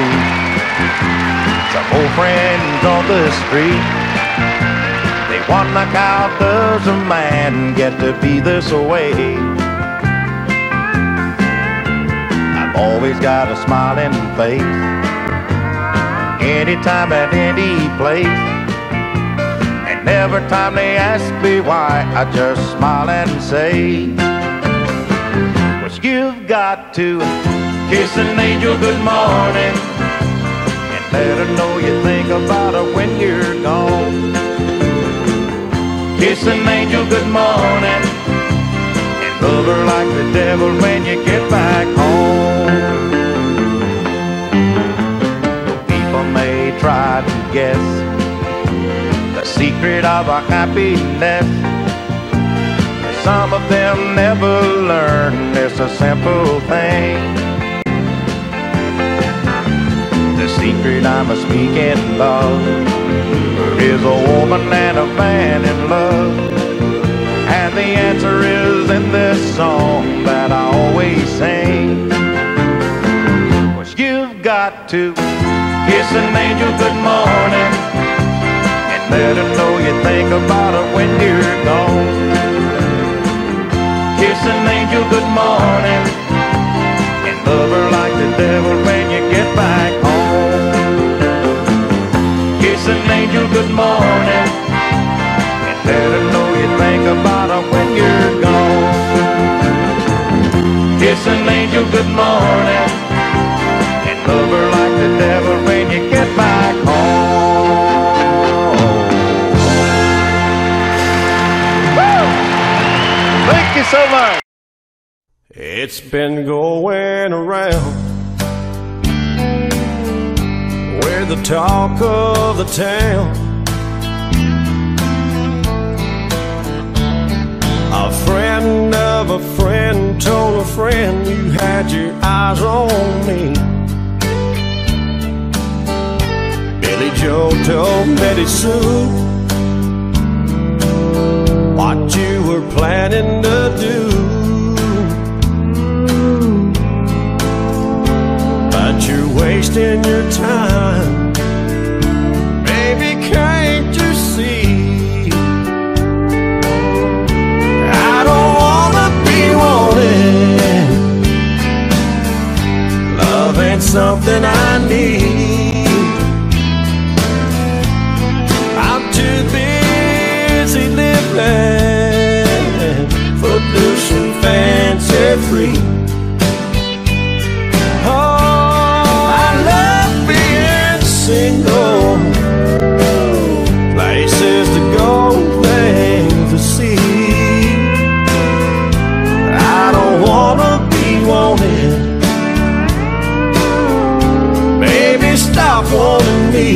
meet some old friends on the street. They want to knock out the man, get to be this way. I've always got a smiling face, anytime at any place. And every time they ask me why, I just smile and say, well, you've got to kiss an angel good morning and let her know you think about her when you're gone. Kiss an angel good morning and love her like the devil when you get back home. People may try to guess the secret of our happiness. Some of them never learn it's a simple thing. The secret I'm a speaking of is a woman and a man in love. And the answer is in this song that I always sing. Well, you've got to kiss an angel good morning and let her know you think about her when you're gone. Kiss an angel good morning and love her like the devil when you get back home. Kiss an angel good morning and let her know you think about her when you're gone. Kiss an angel good morning and love her like the devil when you get back home. Thank you so much. It's been going around where the talk of the town. A friend told a friend you had your eyes on me. Billy Joe told Betty Sue what you were planning to do, but you're wasting your time. Baby, can't you see? I don't wanna be wanted. Love ain't something I need. I'm too busy living, fancy free. Oh, I love being single. Places to go, things to see. I don't wanna be wanted. Baby, stop wanting me.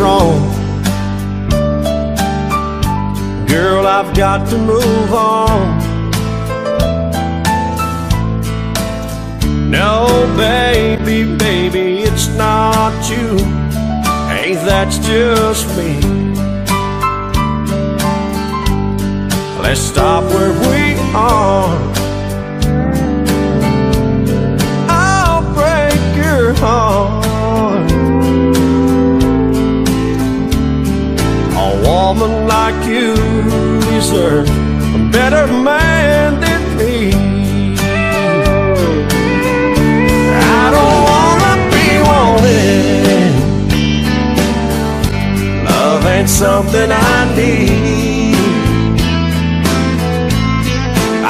Wrong, girl, I've got to move on. No, baby, baby, it's not you. Hey, that's just me. Let's stop where we are. I'll break your heart. A woman like you deserves a better man than me. I don't wanna be wanted. Love ain't something I need.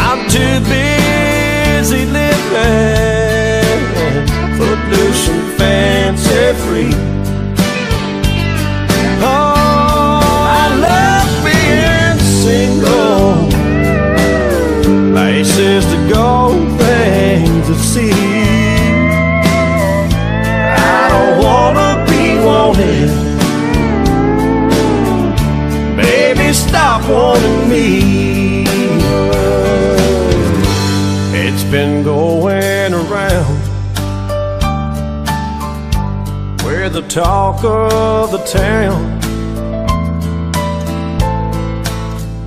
I'm too busy living footloose and fancy free. Oh, places to go, things to see. I don't wanna be wanted. I wanted me. It's been going around, we're the talk of the town.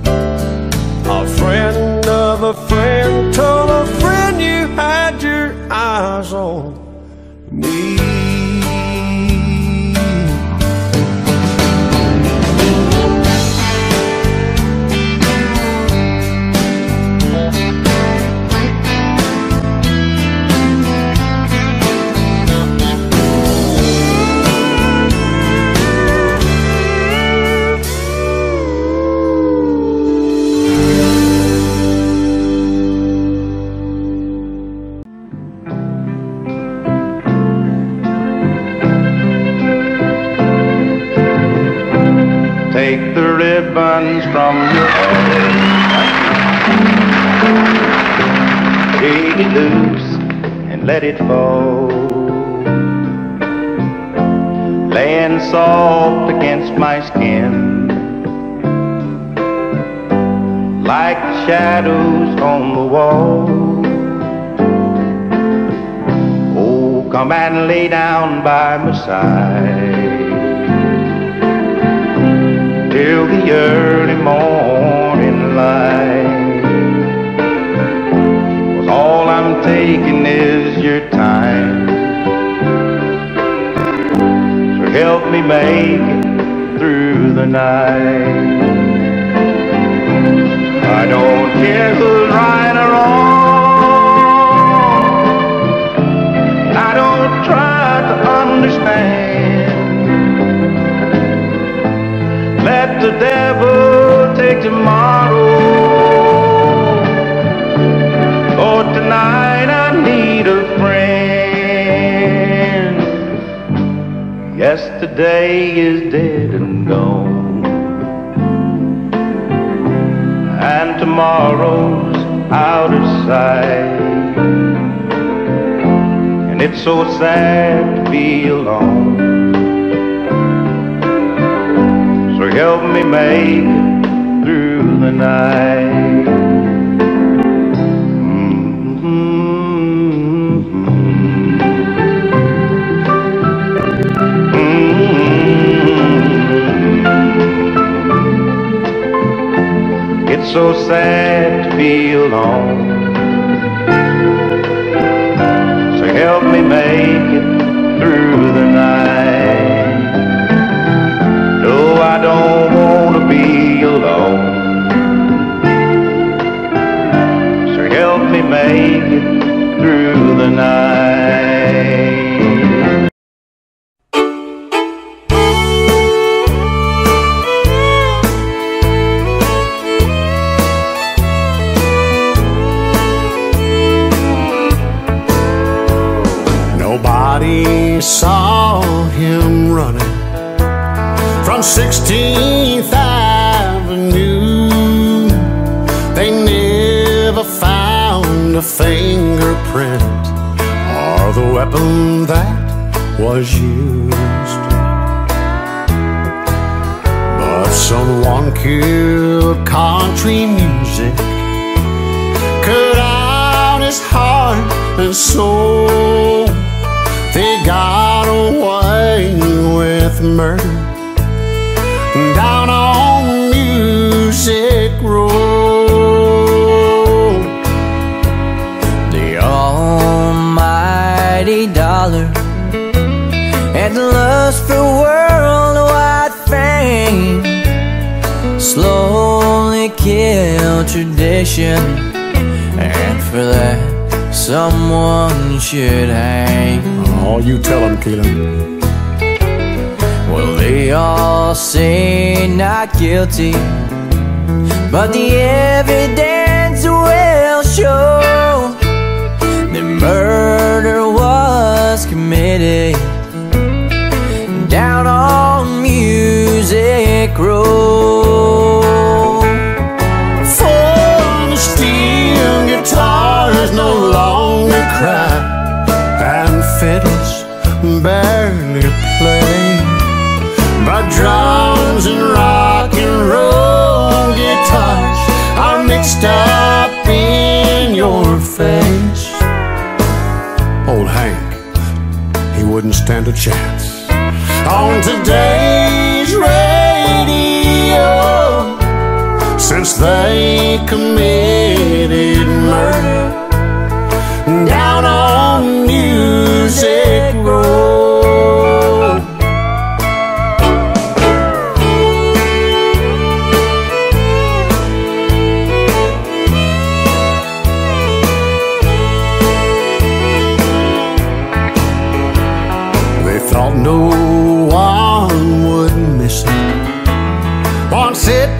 A friend of a friend told a friend you had your eyes on me. Take the ribbons from your hair, shake it loose and let it fall, laying salt against my skin, like shadows on the wall. Oh, come and lay down by my side till the early morning light, 'cause all I'm taking is your time. So help me make it through the night. I don't care who's right or wrong, I don't try to understand. Let the devil take tomorrow, for tonight I need a friend. Yesterday is dead and gone, and tomorrow's out of sight, and it's so sad to be alone. So help me make it through the night. It's so sad to be alone. So help me make it through the night. I don't want to be alone, so help me make it through the night. Nobody saw him running from 16th Avenue. They never found a fingerprint or the weapon that was used. But someone killed country music, cut out his heart and soul. They got away with murder down on Music Road. The almighty dollar and the lust for worldwide fame slowly killed tradition, and for that someone should hang. Oh, you tell him, Keelan. Well, they all say not guilty, but the evidence will show that murder was committed down on Music Road. For the steel guitars no longer cry, and fiddles barely play, drums and rock and roll. face. Old Hank, he wouldn't stand a chance. On today's radio, since they committed murder down on Music Row. No one would miss it. Once it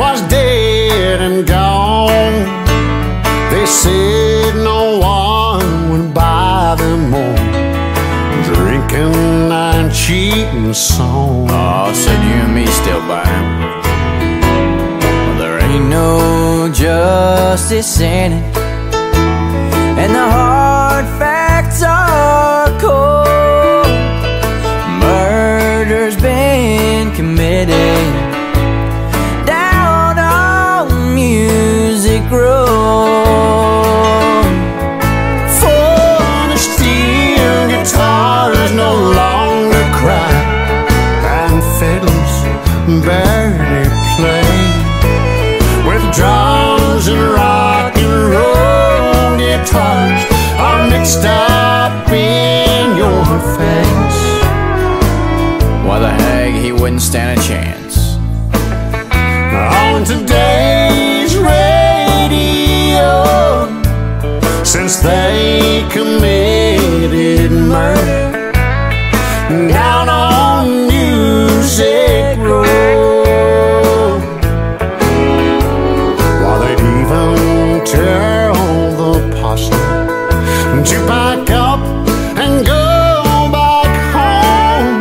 was dead and gone, they said no one would buy them more drinking and cheating songs. Oh, said you and me still buy them. Well, there ain't no justice in it, and the hard facts are cold. Down on Music Row, for the steel guitars no longer cry, and fiddles barely play, with drums and rock and roll guitars are mixed up in your face. Why the heck he wouldn't stand a chance. On today's radio, since they committed murder down on Music Row, while they'd even tell the posse to pack up and go back home.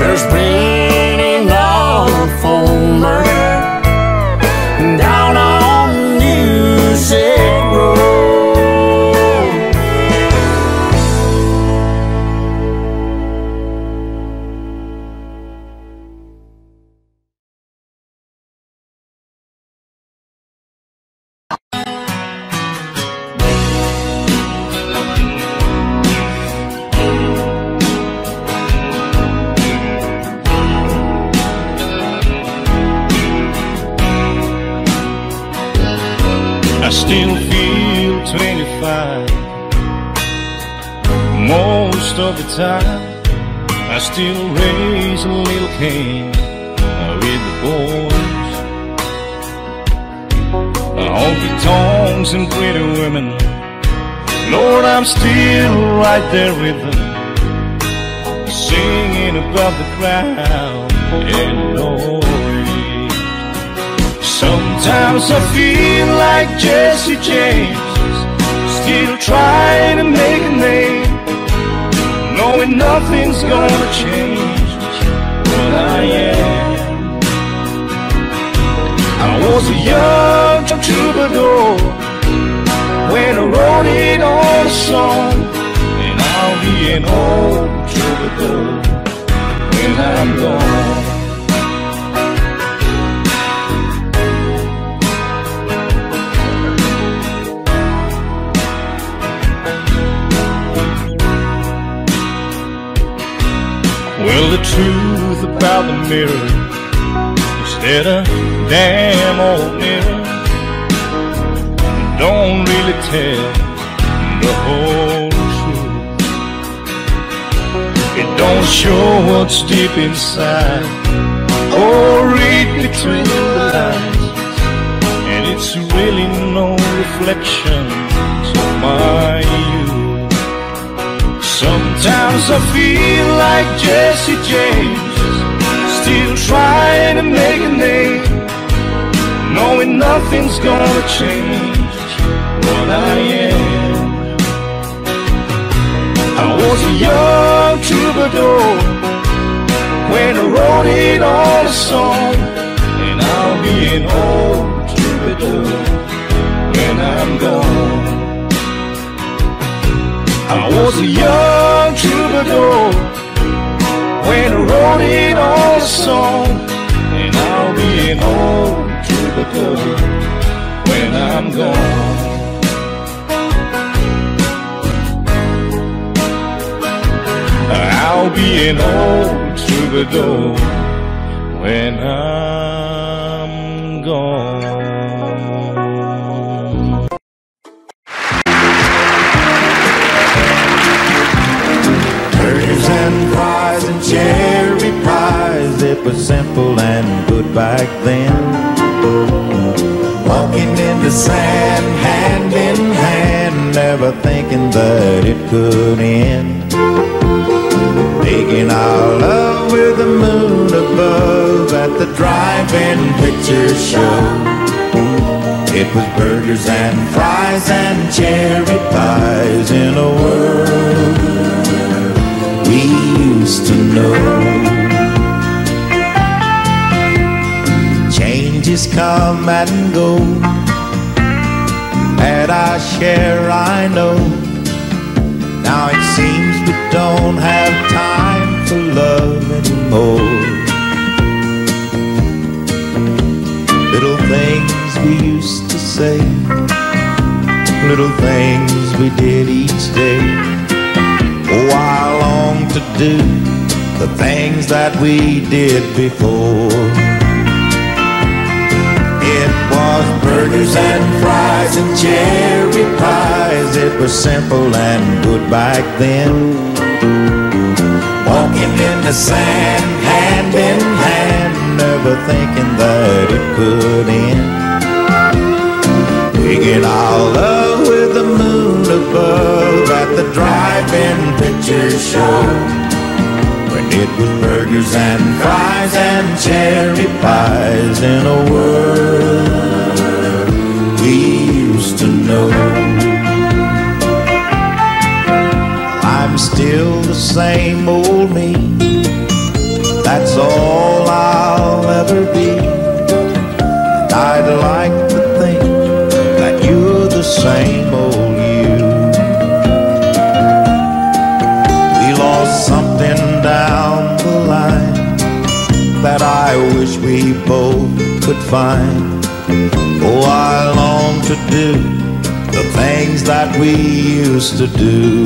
There's been enough for murder down on Music time. I still raise a little cane with the boys, honky tongs and pretty women. Lord, I'm still right there with them, singing above the crowd and noise. Sometimes I feel like Jesse James, still trying to make a name, knowing nothing's gonna change what I am. I was a young troubadour when I wrote it on a song, and I'll be an old troubadour when I'm gone. Well, the truth about the mirror is that a damn old mirror don't really tell the whole truth. It don't show what's deep inside or read between the lines, and it's really no reflection of my youth. Sometimes I feel like Jesse James, still trying to make a name, knowing nothing's gonna change what I am. I was a young troubadour when I wrote it on a song, and I'll be an old troubadour when I'm gone. I was a young troubadour when I wrote it on a song, and I'll be an old troubadour when I'm gone. an old troubadour when I'm gone. Curtains and fries and cherry pies, it was simple and good back then. Walking in the sand, hand in hand, never thinking that it could end. Making our love with the moon above at the drive-in picture show. It was burgers and fries and cherry pies in a world we used to know. Just come and go, had our share, I know. Now it seems we don't have time for love anymore. Little things we used to say, little things we did each day. Oh, I long to do the things that we did before. Burgers and fries and cherry pies, it was simple and good back then. Walking in the sand, hand in hand, never thinking that it could end. Making our love with the moon above at the drive-in picture show. When it was burgers and fries and cherry pies in a world to know. I'm still the same old me, that's all I'll ever be. And I'd like to think that you're the same old you. We lost something down the line that I wish we both could find. Oh, I long to do the things that we used to do.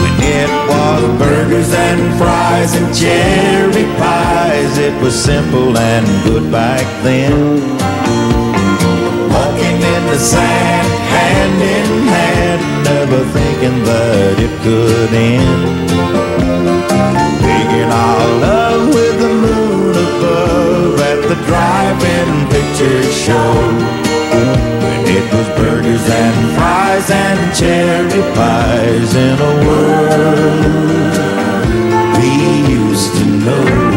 When it was burgers and fries and cherry pies, it was simple and good back then. Walking in the sand, hand in hand, never thinking that it could end. Making our love with the moon above at the drive-in picture show. When it was burgers and fries and cherry pies in a world we used to know.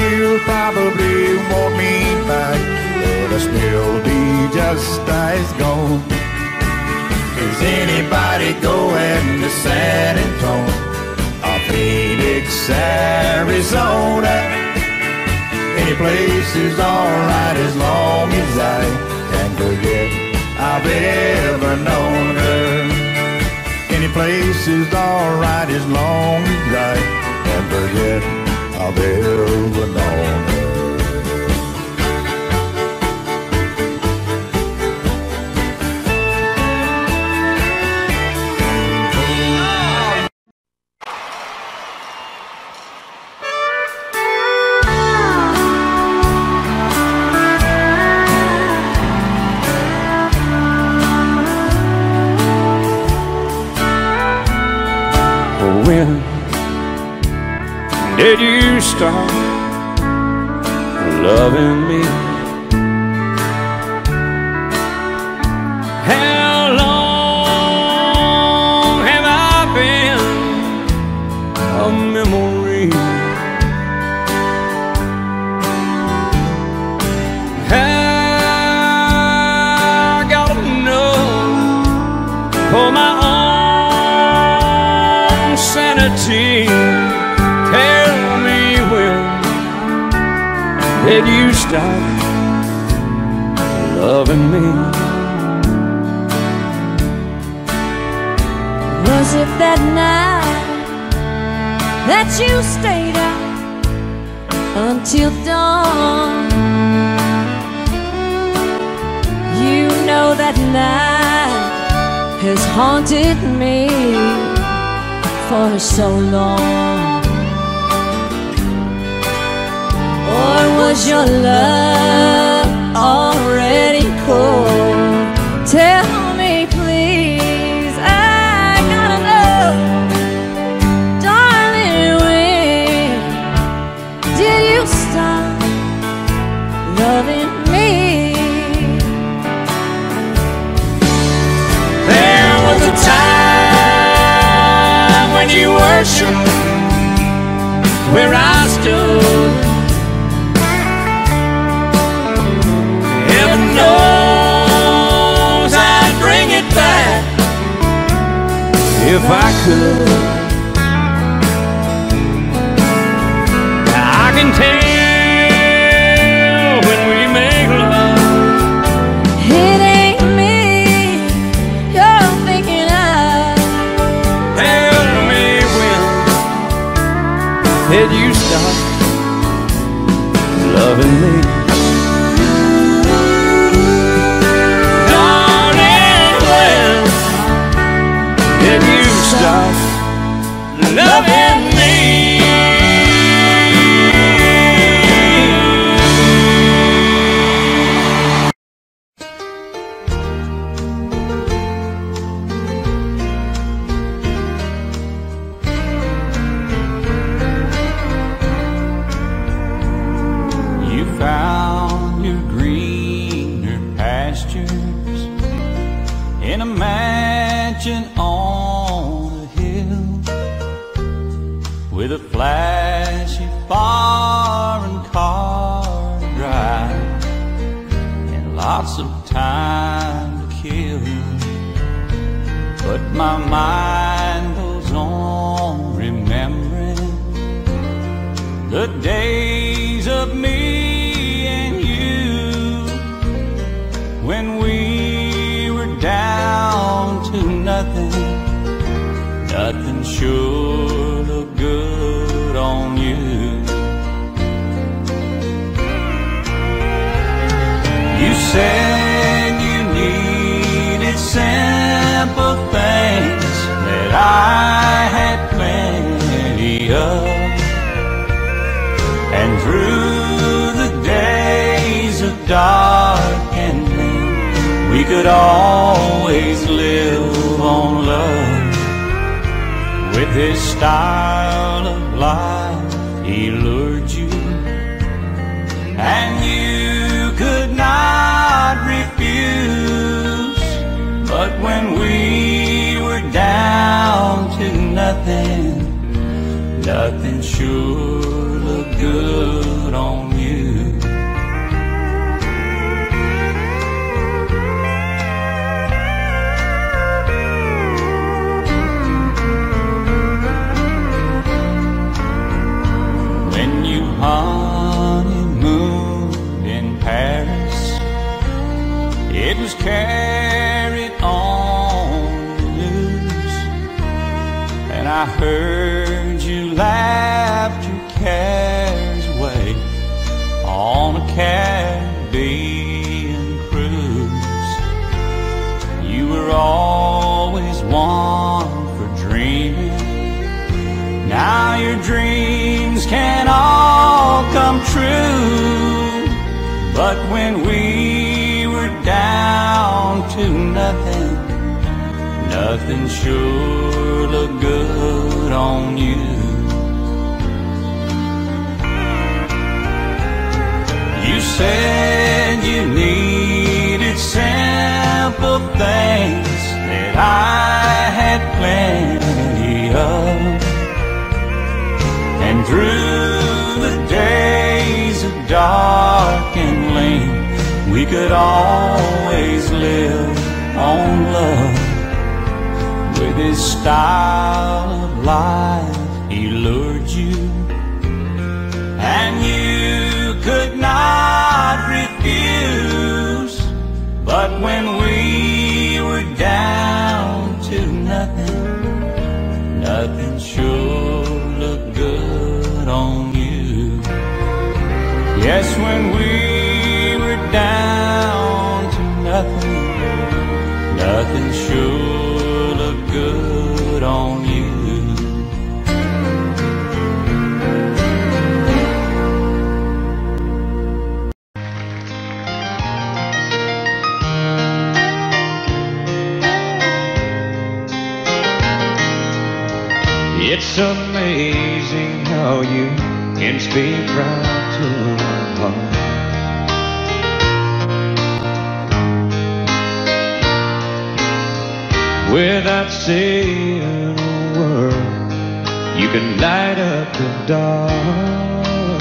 She'll probably want me back, but but I still be just as gone. Is anybody going to San Antonio or Phoenix, Arizona? Any place is alright as long as I can forget I've ever known her. Any place is alright as long as I can forget I've ever known her. Did you stop loving me? How long have I been a memory? I gotta know for my own sanity. Did you stop loving me? Was it that night that you stayed up until dawn? You know that night has haunted me for so long. Or was your love already cold? Tell me please, I gotta know. Darling, when did you stop loving me? There was a time when you worshipped where I stood. If I could, I can tell when we make love. It ain't me you're thinking of. Tell me when did you stop loving me? Loving me. You found new greener pastures in a mansion with a flashy foreign car drive and lots of time to kill. But my mind goes on remembering the days of me and you, when we were down to nothing. Nothing sure looked good on you. You said you needed simple things that I had plenty of, and through the days of dark and rain, we could always live on love. With his style of life, he lured you, and you could not refuse. But when we were down to nothing, nothing sure looked good on you. I heard you laughed your cares away on a Caribbean cruise. You were always one for dreaming. Now your dreams can all come true. But when we were down to nothing, nothing sure looked good on you. You said you needed simple things that I had plenty of. And through the days of dark and lame, we could always live on love. With his style of life, he lured you, and you could not refuse. But when we were down to nothing, nothing sure looked good on you. Yes, when we were down to nothing, nothing sure good on you. It's amazing how you can speak right to my heart. Without saying a word, you can light up the dark.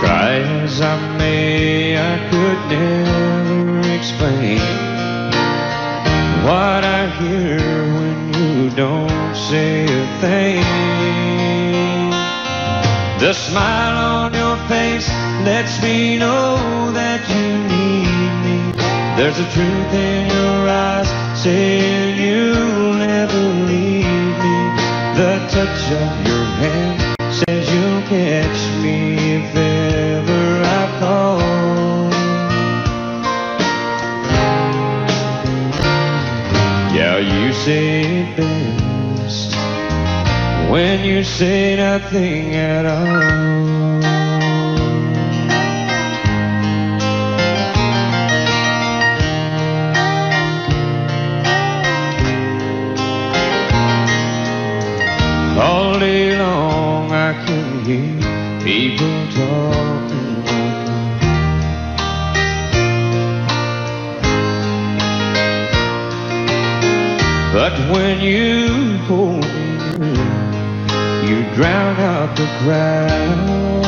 Try as I may, I could never explain what I hear when you don't say a thing. The smile on your face lets me know that you need. There's a truth in your eyes saying you'll never leave me. The touch of your hand says you'll catch me if ever I fall. Yeah, you say it best when you say nothing at all. All day long I can hear people talking like that. But when you hold me, you drown out the crowd.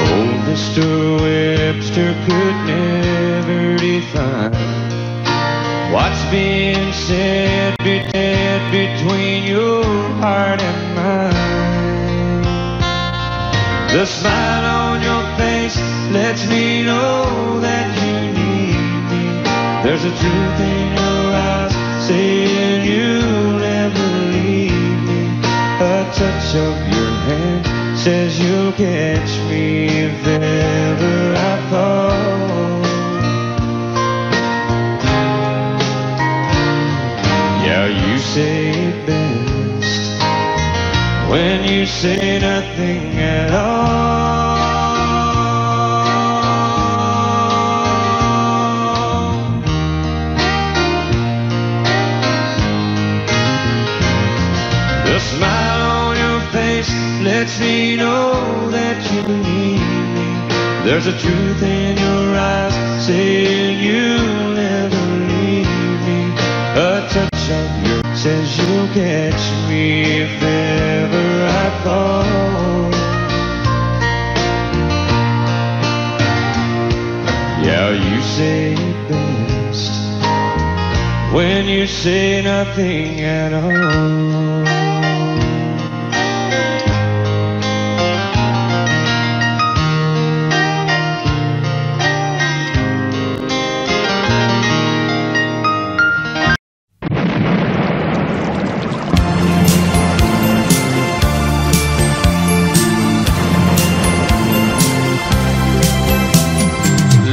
Oh, Mr. Webster could never define what's being said between your heart and mine. The smile on your face lets me know that you need me. There's a truth in your eyes saying you'll never leave me. A touch of your hand says you'll catch me if ever I fall. You say it best when you say nothing at all. The smile on your face lets me know that you need me. There's a truth in your eyes saying you'll never leave me. A touch of says you'll catch me if ever I fall. Yeah, you say it best when you say nothing at all.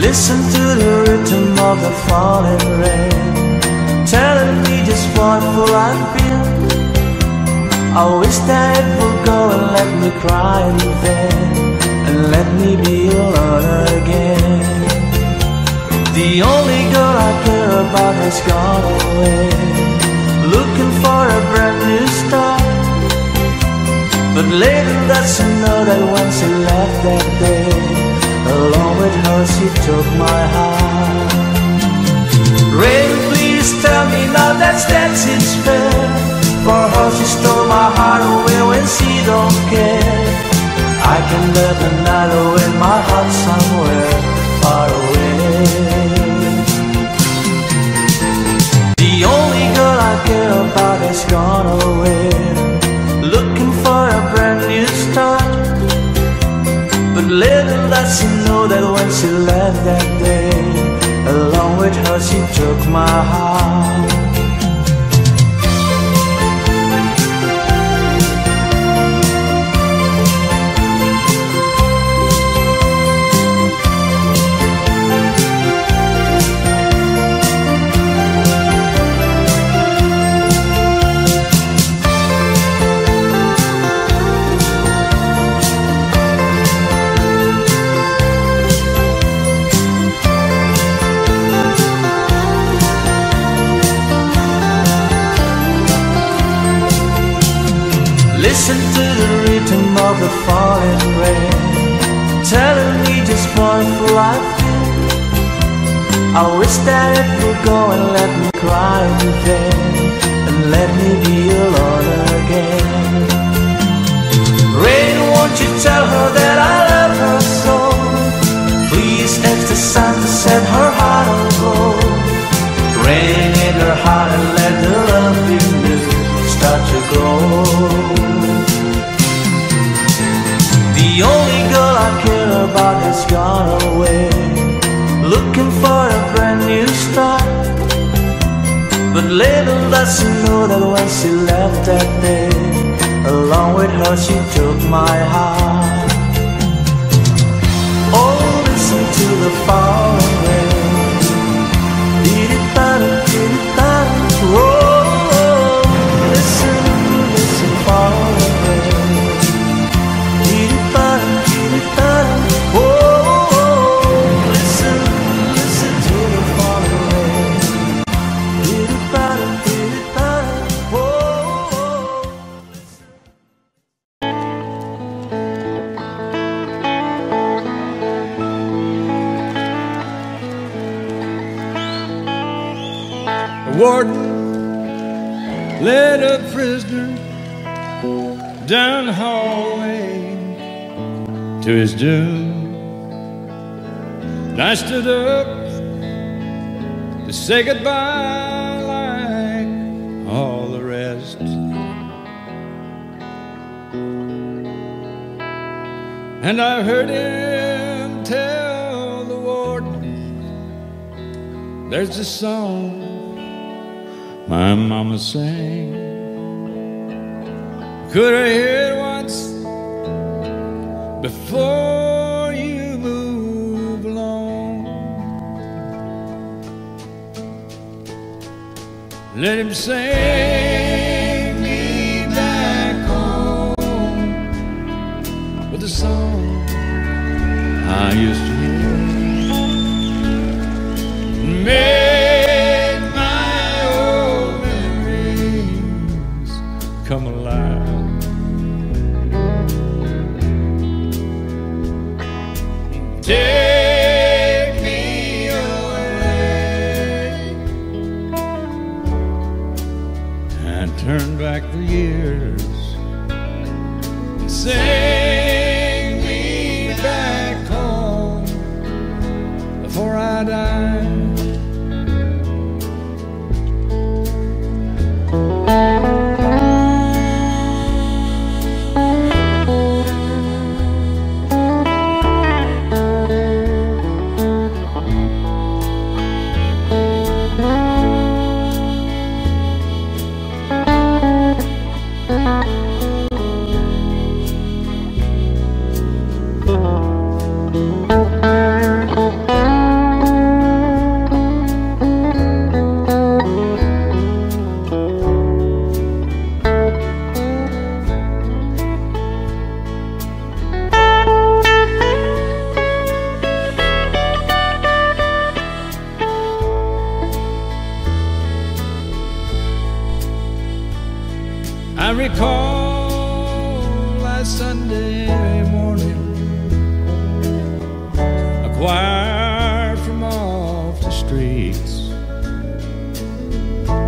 Listen to the rhythm of the falling rain, telling me just what for I feel. I wish that it would go and let me cry in vain, and let me be alone again. The only girl I care about has gone away, looking for a brand new start. But later that's a note that when she left that day, along with her she took my heart. Rain, please tell me now that's it's fair. For her she stole my heart away when she don't care. I can let the night away in my heart somewhere far away. The only girl I care about has gone away, looking for a brand new start. But little does she know that when she left that day, along with her she took my heart. Listen to the rhythm of the falling rain, telling me just what for I feel. I wish that it would go and let me cry in vain, and let me be alone again. Rain, won't you tell her that I love her so? Please ask the sun to set her heart on gold. Rain in her heart and let the love be new start to grow. The only girl I care about has gone away, looking for a brand new start. But little does she know that when she left that day, along with her she took my heart. Oh, listen to the falling rain. Oh, listen to this falling rain. Warden led a prisoner down the hallway to his doom. And I stood up to say goodbye like all the rest. And I heard him tell the warden, there's a song my mama sang. Could I hear it once before you move along? Let him sing me back home with a song I used to hear. Come alive. Take me away. I turned back for years and sing me back home before I die. recall last Sunday morning, a choir from off the streets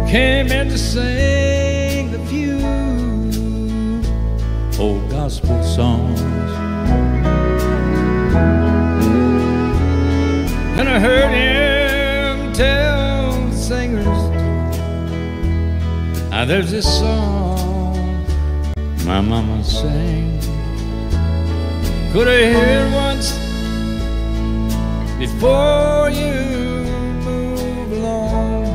came in to sing the few old gospel songs. And I heard him tell the singers, "Ah, there's this song my mama sang. Could I hear it once before you move along?"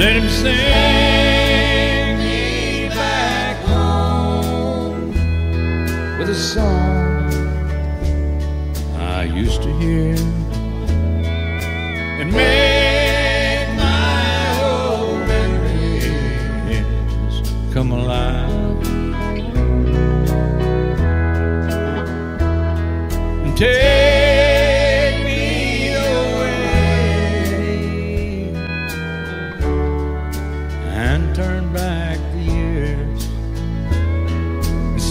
Let him sing me back home with a song I used to hear and make my old memories come alive. And take me away and turn back the years and say,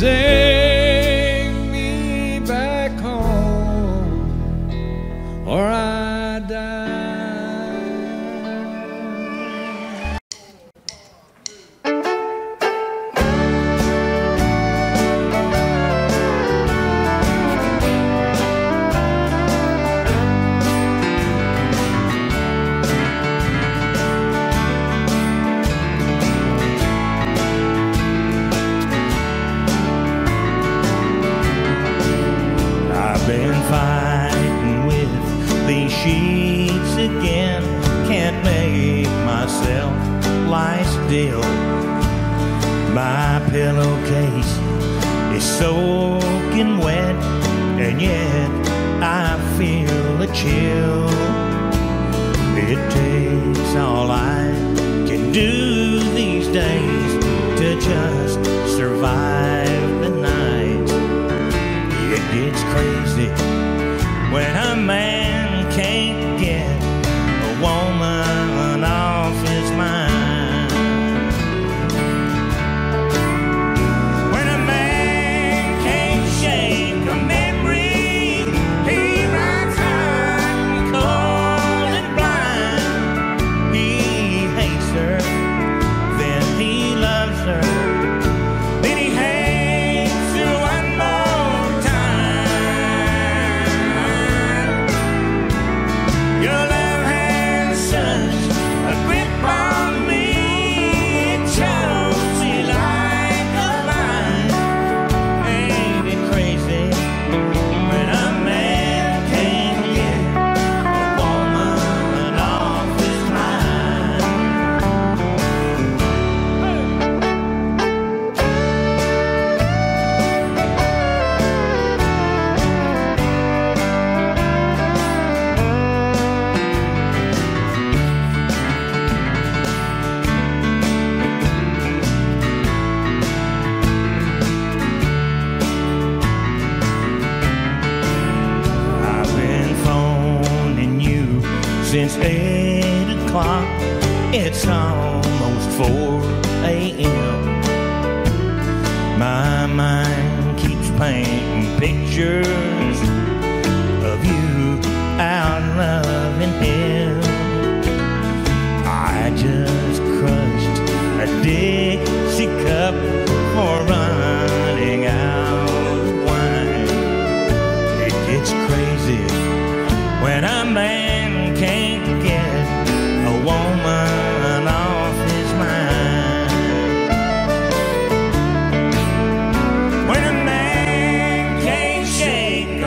sing me back home or I die. Fighting with these sheets again, can't make myself lie still. My pillowcase is soaking wet, and yet I feel a chill. It takes all I can do these days to just survive the night. It gets crazy when a man can't get a woman off his mind. When a man can't shake a memory, he rides high and cold and blind. He hates her, then he loves her. Since 8 o'clock, it's almost 4 a.m. My mind keeps painting pictures of you out loving him. I just crushed a Dixie cup for running out of wine. It gets crazy when a man can't get a woman off his mind. When a man can't shake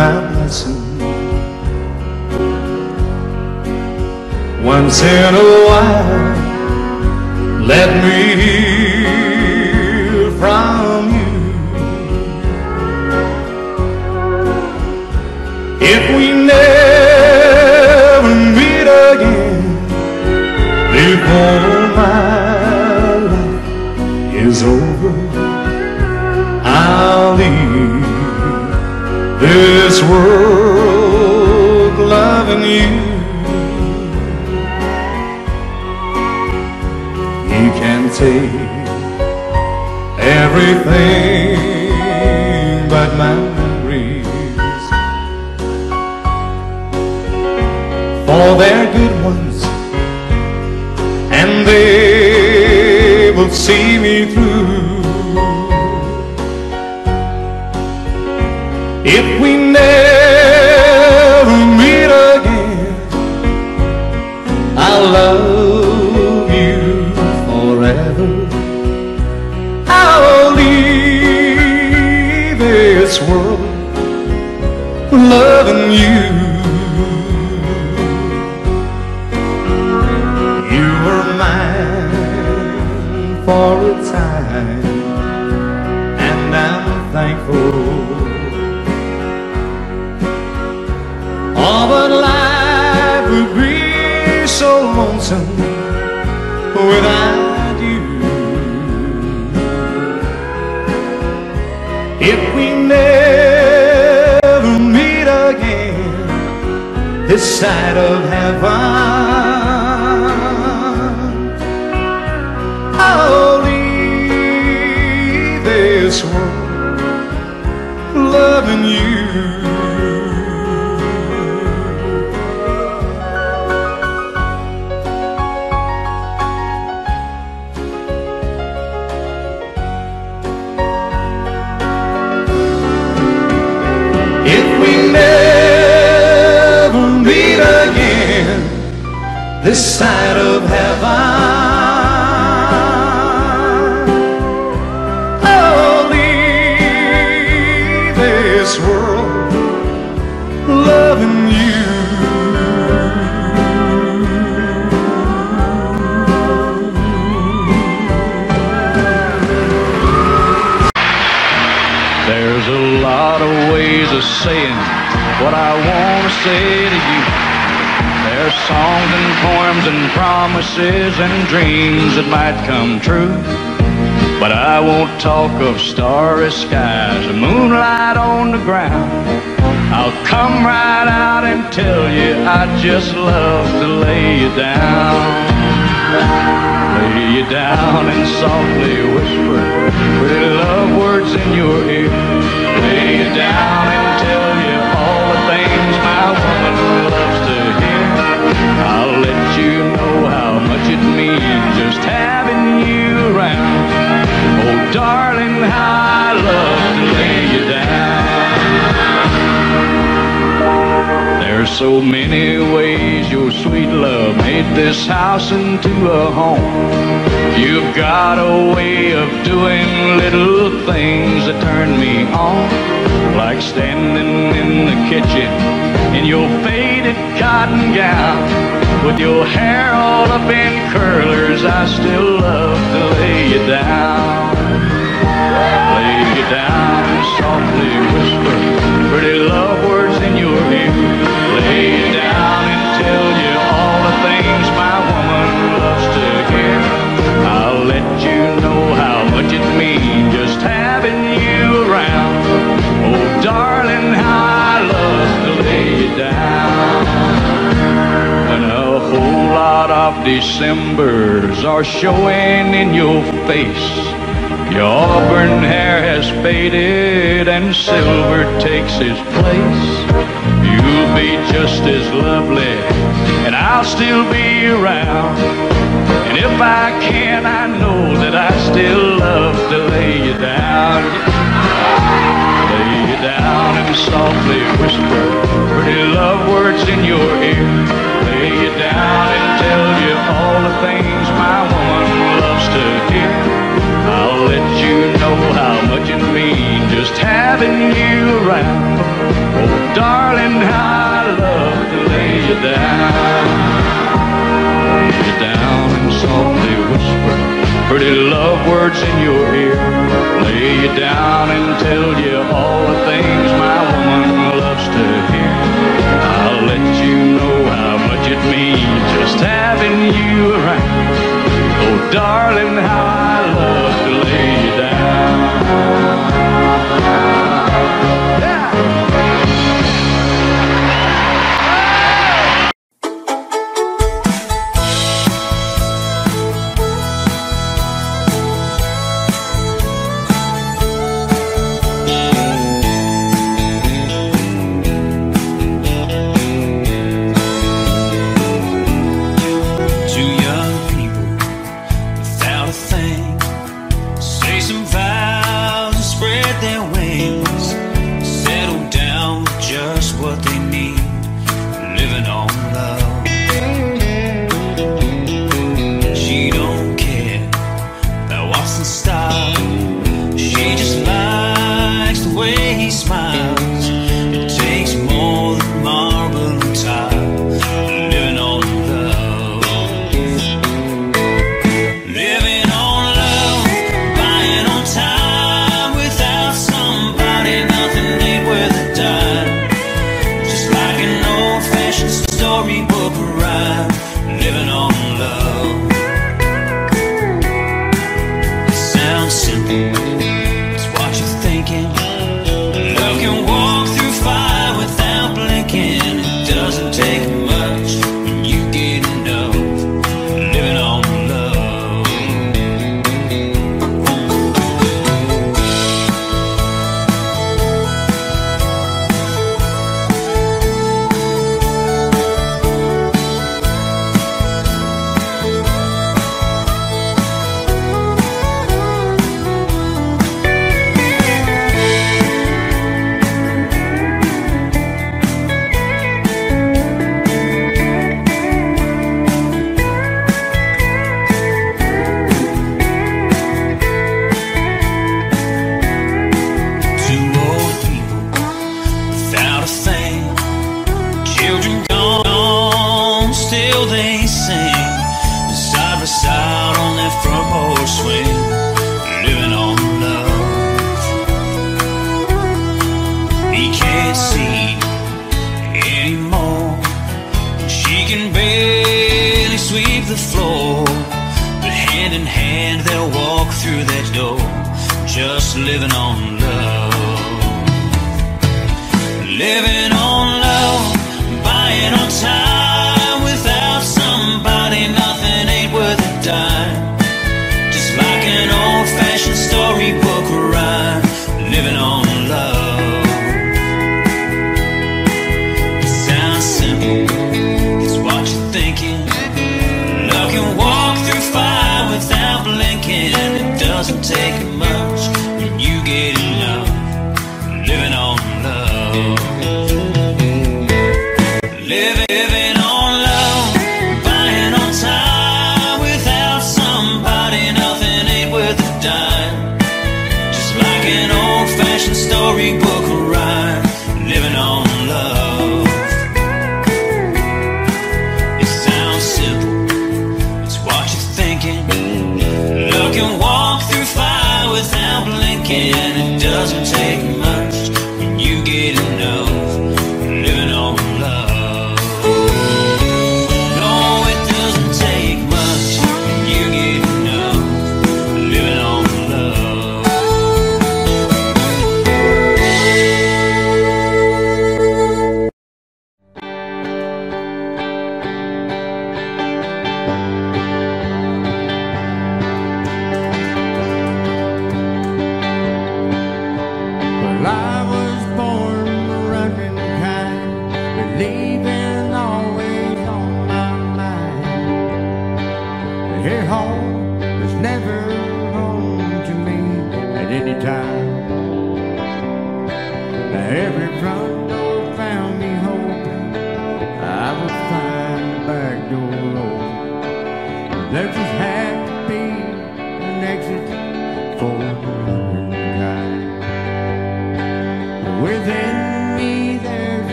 my blessing. Once in a while, let me hear from you. If we never meet again, before my life is over, I'll leave this world loving you. You can take everything but my memories, for they're good ones, and they will see me through. If we never meet again, I'll love you forever. I'll leave this world loving you. You were mine for a time, and I'm thankful. Oh, but life would be so lonesome without you. If we never meet again this side of heaven, I'll leave this world loving you. This side of heaven, I'll leave this world loving you. There's a lot of ways of saying what I want to say to you. There's songs and poems and promises and dreams that might come true, but I won't talk of starry skies and moonlight on the ground. I'll come right out and tell you I just love to lay you down. Lay you down and softly whisper pretty love words in your ear. Lay you down and tell you all the things my woman loves to hear. I'll let you know how much it means just having you around. Oh, darling, how I love to lay you down. There's so many ways your sweet love made this house into a home. You've got a way of doing little things that turn me on, like standing in the kitchen in your faded cotton gown, with your hair all up in curlers. I still love to lay you down. Lay you down and softly whisper pretty love words in your ear. Lay you down and tell you all the things my woman loves to hear. I'll let you know how much it means just having you around. Oh, darling, how I love to lay you down. And a whole lot of Decembers are showing in your face. Your auburn hair has faded and silver takes its place. You'll be just as lovely and I'll still be around. And if I can, I know that I still love to lay you down. Lay you down and softly whisper pretty love words in your ear. Lay you down and tell you all the things my woman loves to hear. I'll let you know how much it means just having you around. Oh, words in your ear. Lay you down and tell you all the things my woman loves to hear. I'll let you know how much it means just having you around. Oh, darling, how I love to lay you down. Yeah.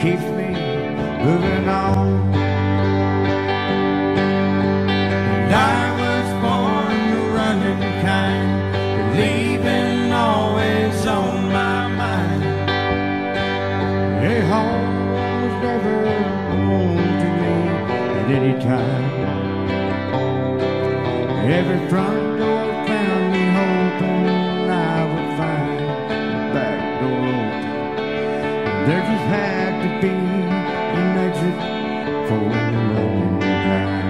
keeps me moving on. And I was born the running kind, believing always on my mind. They almost never home to me at any time. Every front door found me hoping I would find the back door open. There just had to be an exit for the running kind.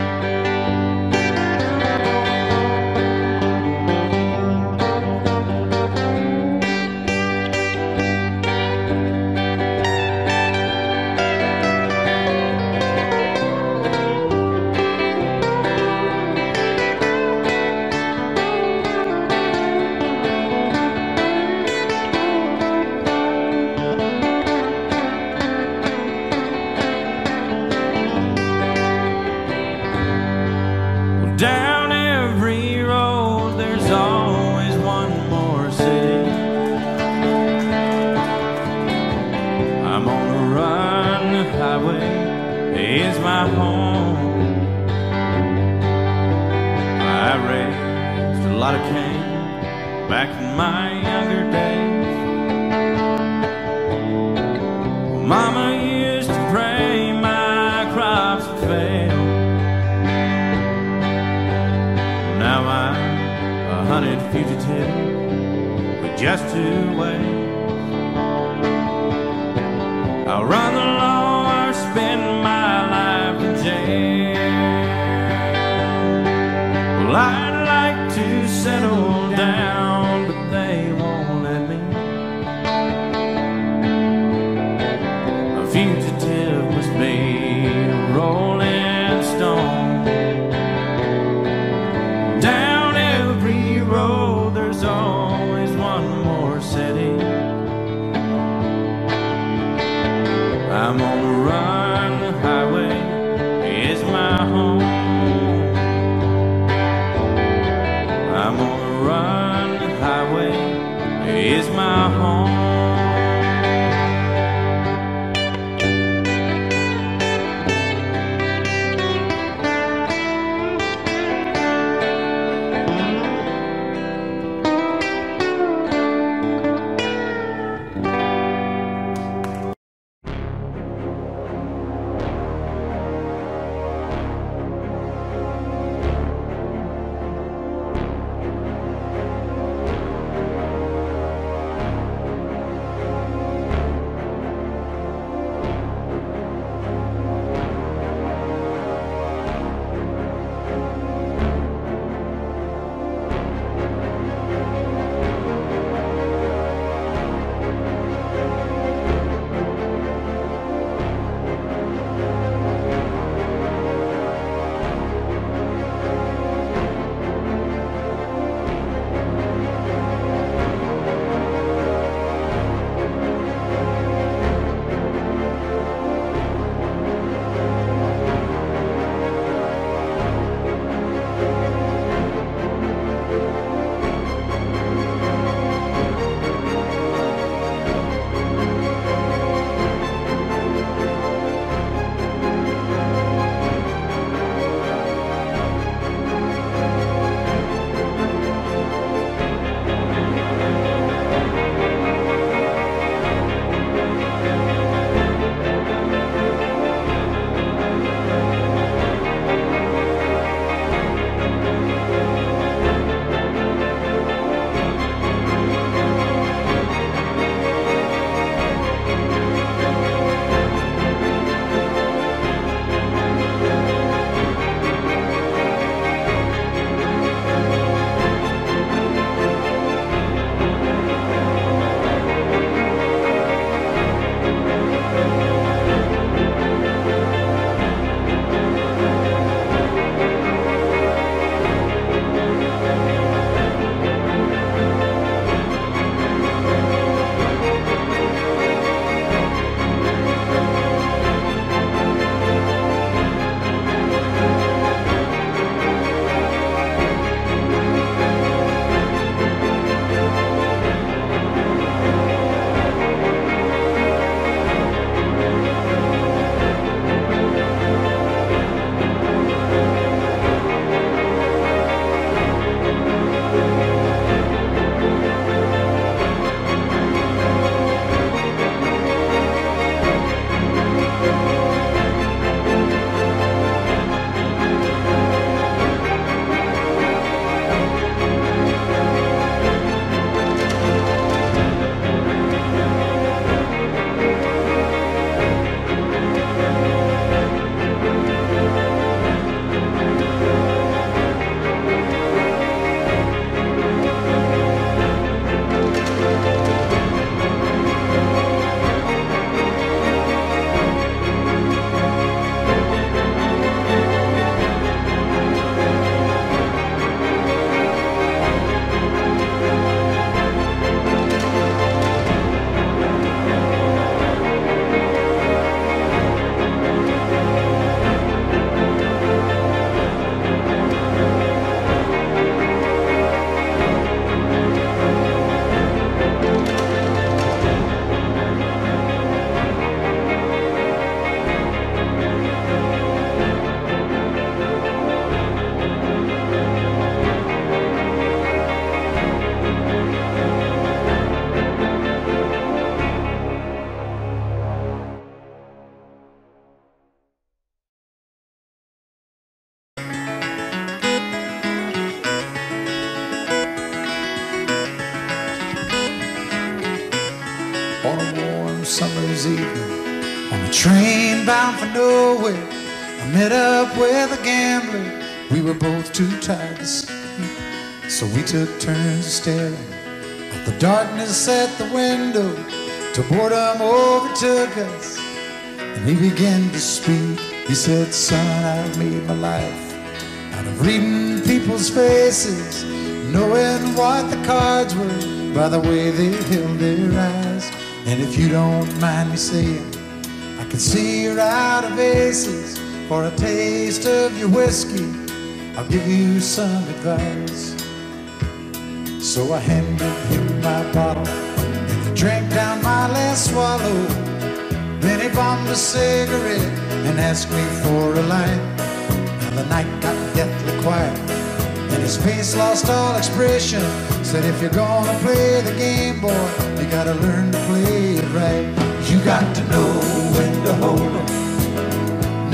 Down every road, there's always one more city. I'm on the run, the highway is my home. I raised a lot of cane back in my younger days. Mama used to pray my crops would fail. Now I'm a hunted fugitive with just two ways. I'll run the law or spend my life in jail. Well, I'd like to settle down, but they won't let me. A fugitive must be a rolling stone. I'm on the run, the highway is my home. I'm on the run, the highway is my home. warm summer's evening. On a train bound for nowhere, I met up with a gambler. We were both too tired to sleep, so we took turns staring at the darkness at the window till boredom overtook us, and we began to speak. He said, "Son, I've made my life out of reading people's faces, knowing what the cards were by the way they held their eyes. And if you don't mind me saying, I can see you're out of aces. For a taste of your whiskey, I'll give you some advice." So I handed him my bottle and he drank down my last swallow. Then he bombed a cigarette and asked me for a light. Now the night got deathly quiet and his face lost all expression. Said, "If you're gonna play the game, boy, you gotta learn to play it right. You got to know when to hold on,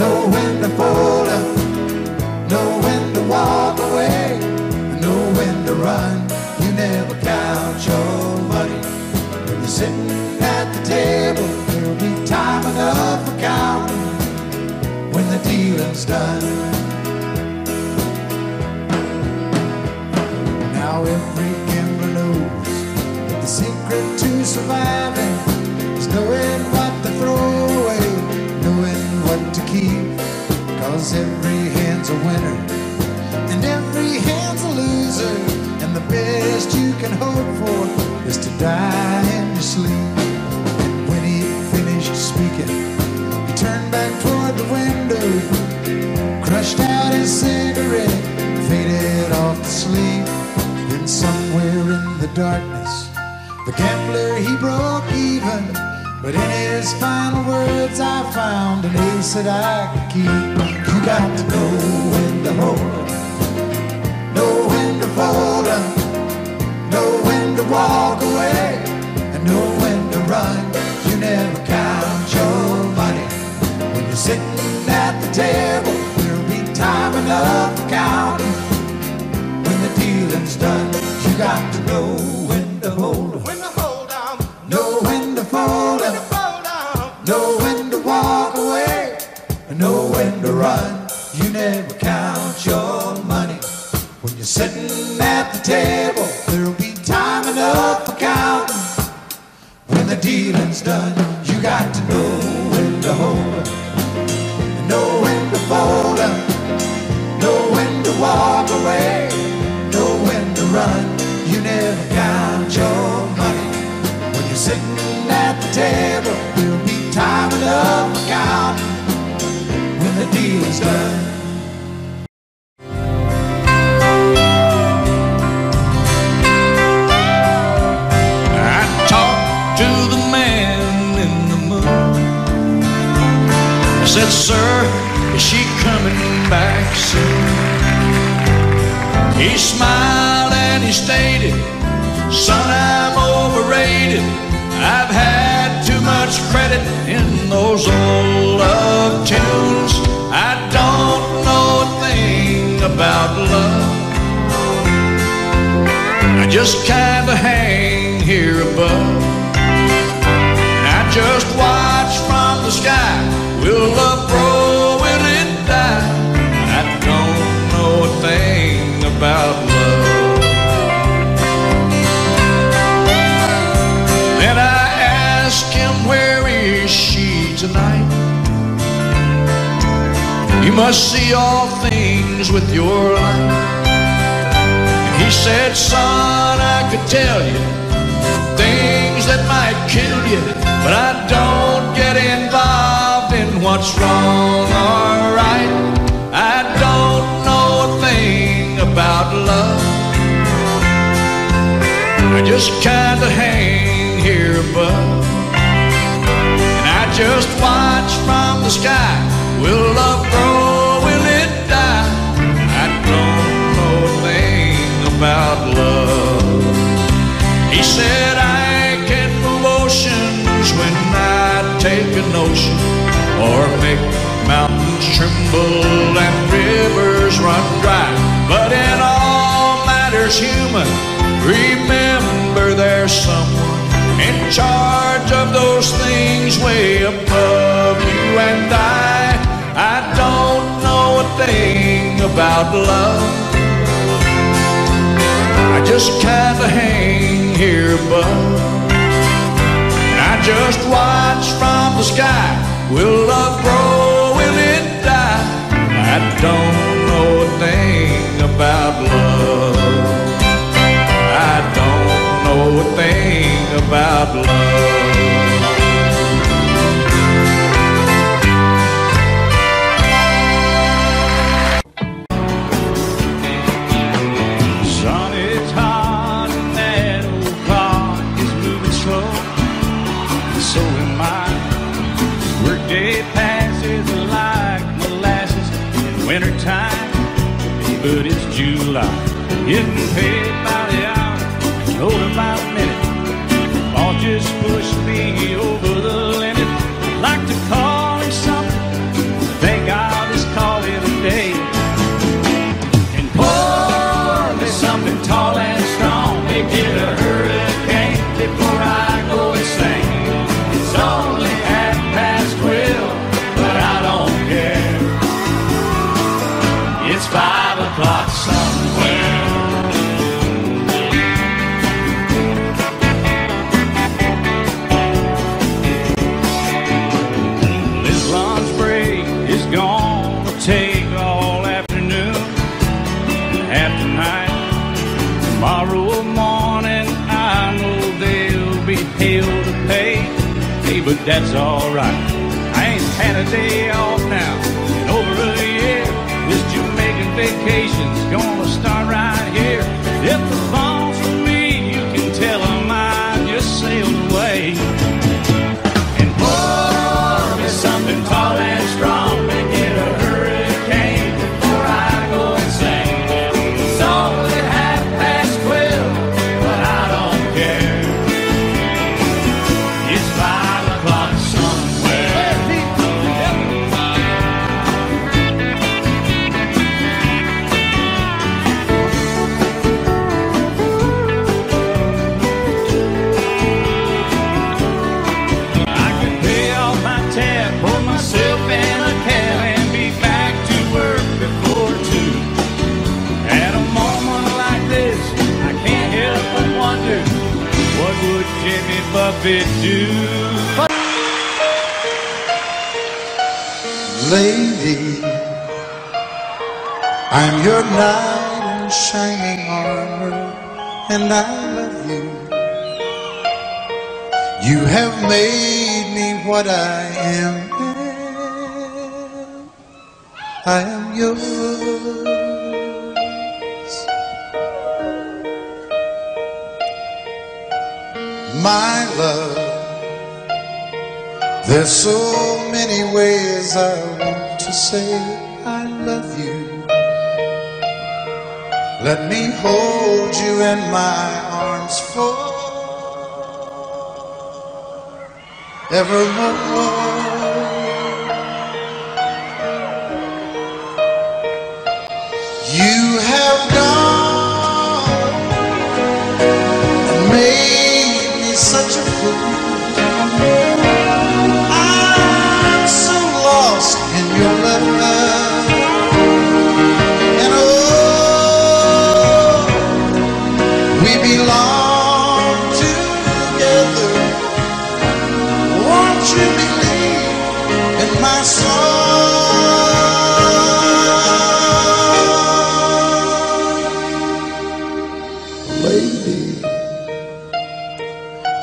know when to fold up, know when to walk away, know when to run. You never count your money when you're sitting at the table. There'll be time enough for counting when the dealing's done." Now every gambler knows that the secret to surviving is knowing what to throw away, what to keep, 'cause every hand's a winner and every hand's a loser, and the best you can hope for is to die in your sleep. And when he finished speaking, he turned back toward the window, crushed out his cigarette, faded off to sleep. Then somewhere in the darkness, the gambler, he broke even. But in his final words, I found an ace that I could keep. You got to know when to hold up, know when to fold up, know when to walk away, and know when to run. You never count your money when you're sitting at the table. There'll be time enough for counting when the dealing's done. You got to know when to hold up, know when to fold up, know when to walk away, and know when to run. You never count your money when you're sitting at the table. There'll be time enough for counting when the dealing's done. You got to know when to hold up, know when to fold up, know when to walk away, know when to run. You never count your money when you're sitting at the table. There'll be time enough for counting when the deal is done. In those old love tunes, I don't know a thing about love. I just kinda hang here above, and I just watch from the sky. Will love grow? Will it die? I don't know a thing about love. Tonight, you must see all things with your light. And he said, "Son, I could tell you things that might kill you, but I don't get involved in what's wrong or right. I don't know a thing about love. I just kinda hang here above, just watch from the sky. Will love grow? Will it die? I don't know a thing about love." He said, "I get emotions when I take an ocean, or make mountains tremble and rivers run dry. But in all matters human, remember there's someone in charge of those things way above you and I don't know a thing about love. I just kinda hang here above, and I just watch from the sky. Will love grow? Will it die? I don't know a thing about love. I don't know a thing about love. But it's July, getting paid by the hour, told by the minute. All just push me over the limit. I like to call it something, thank God it's called it a day. And pour me something tall and strong, make it a hurricane before I go insane. It's only 12:30, but I don't care. It's 5 o'clock somewhere. This lunch break is gonna take all afternoon and half the night. Tomorrow morning I know there'll be hell to pay. Hey, but that's alright, I ain't had a day off now in over a year. This Jamaican vacation's gonna start right here. If the phone's for me, you can tell them I just sailed away. And pour me something tall and strong, make it a hurricane before I go insane. It's only 12:30, but I don't care. It's 5 o'clock somewhere. I can pay off my tab, pour myself in a cab, and be back to work before 2. At a moment like this, I can't help but wonder, what would Jimmy Buffett do? Lady, I'm your knight in shining armor, and I love you. You have made me what I am. I am yours. My love, there's so many ways I want to say I love you. Let me hold you in my arms forevermore. You have gone and made me such a fool. I'm so lost in your love, and oh, we belong together. Won't you believe in my soul?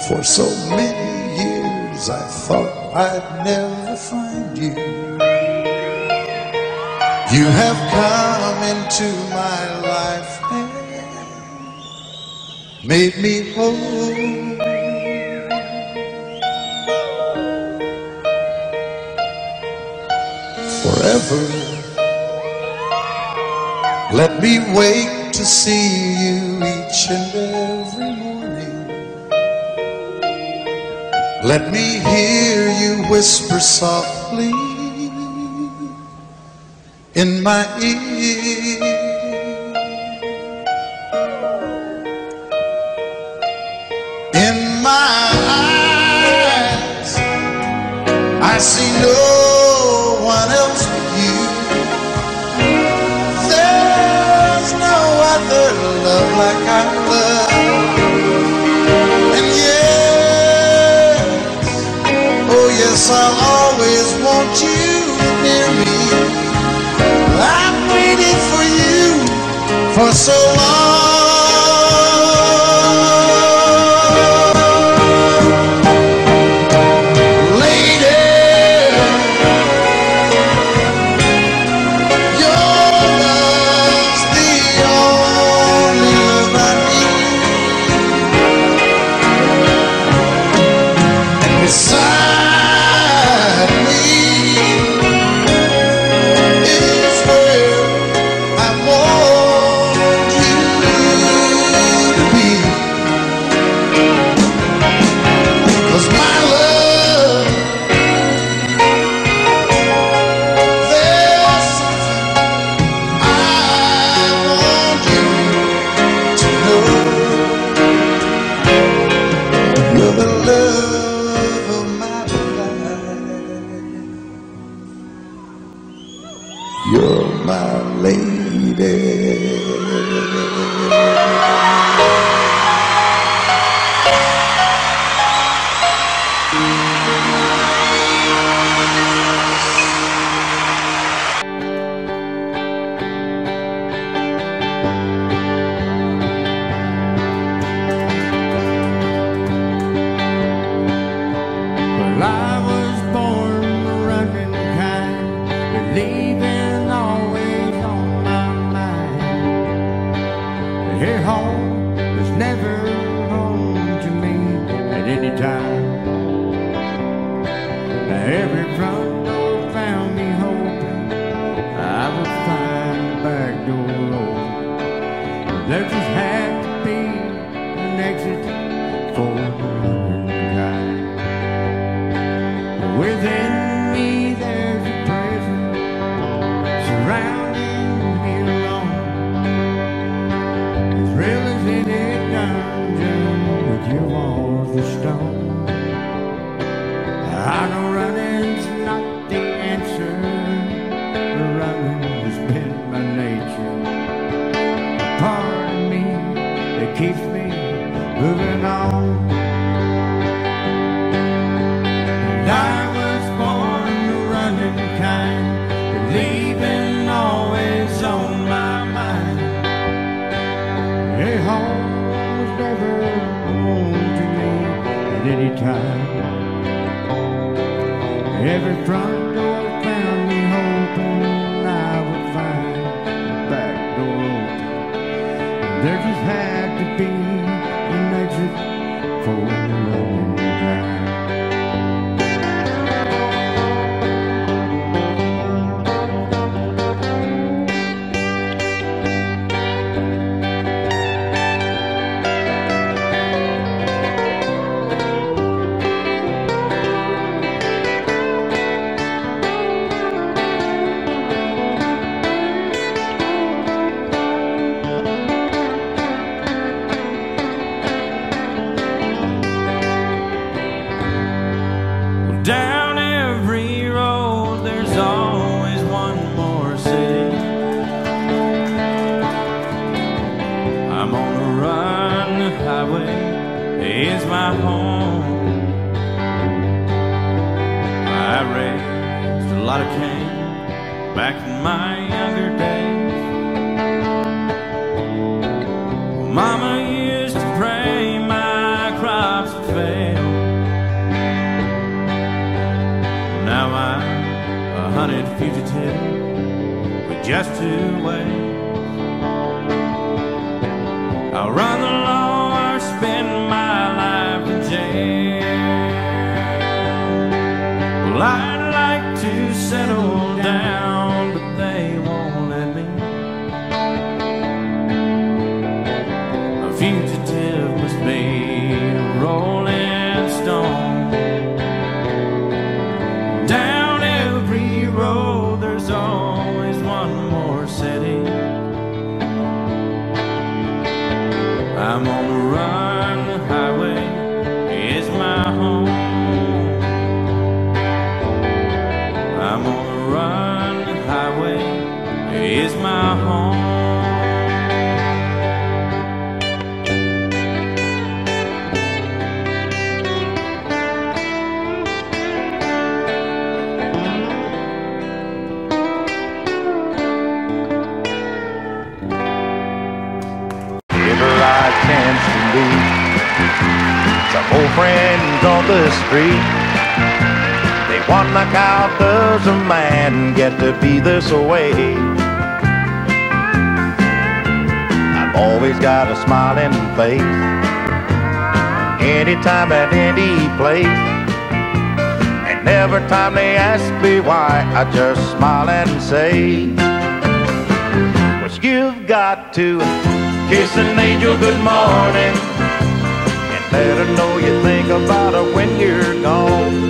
For so many years I thought I'd never find you. You have come into my life and made me whole. Forever, let me wake to see you each and every morning. Let me hear you whisper softly in my ear. In my eyes. see no one else but you. There's no other love like I love. And yes, oh yes, I'll always want you near me. I've waited for you for so long. You're my lady. Well, I was born a running kind, believing. Here home was never home to me at any time. Every front door found me hoping I would find the back door open. There just had to be an exit for the running kind. Within me there's a prison surrounding me alone. Real as any dungeon with your walls of stone. I know running's not the answer. Running has been my nature. A part of me that keeps me moving on. And I was born the running kind, believing always on my mind. Home was never home to me at any time. Every front door found me hoping I would find the back door open. There just had to be an exit for the running kind. Down every road, there's always one more city. I'm on the run, the highway is my home. I raised a lot of cane back in my younger days. Mama used to pray my crops would fail. Now I'm a hunted fugitive with just two ways. I'll run the law or spend my life in jail. Well, I'd like to settle down, but they won't let me. A fugitive must be a rolling stone. I'm on the run, the highway is my home. the street. They want to knock out does a man get to be this way. I've always got a smiling face anytime at any place, and every time they ask me why, I just smile and say, but you've got to kiss an angel good morning and let her know you think about her when you're gone.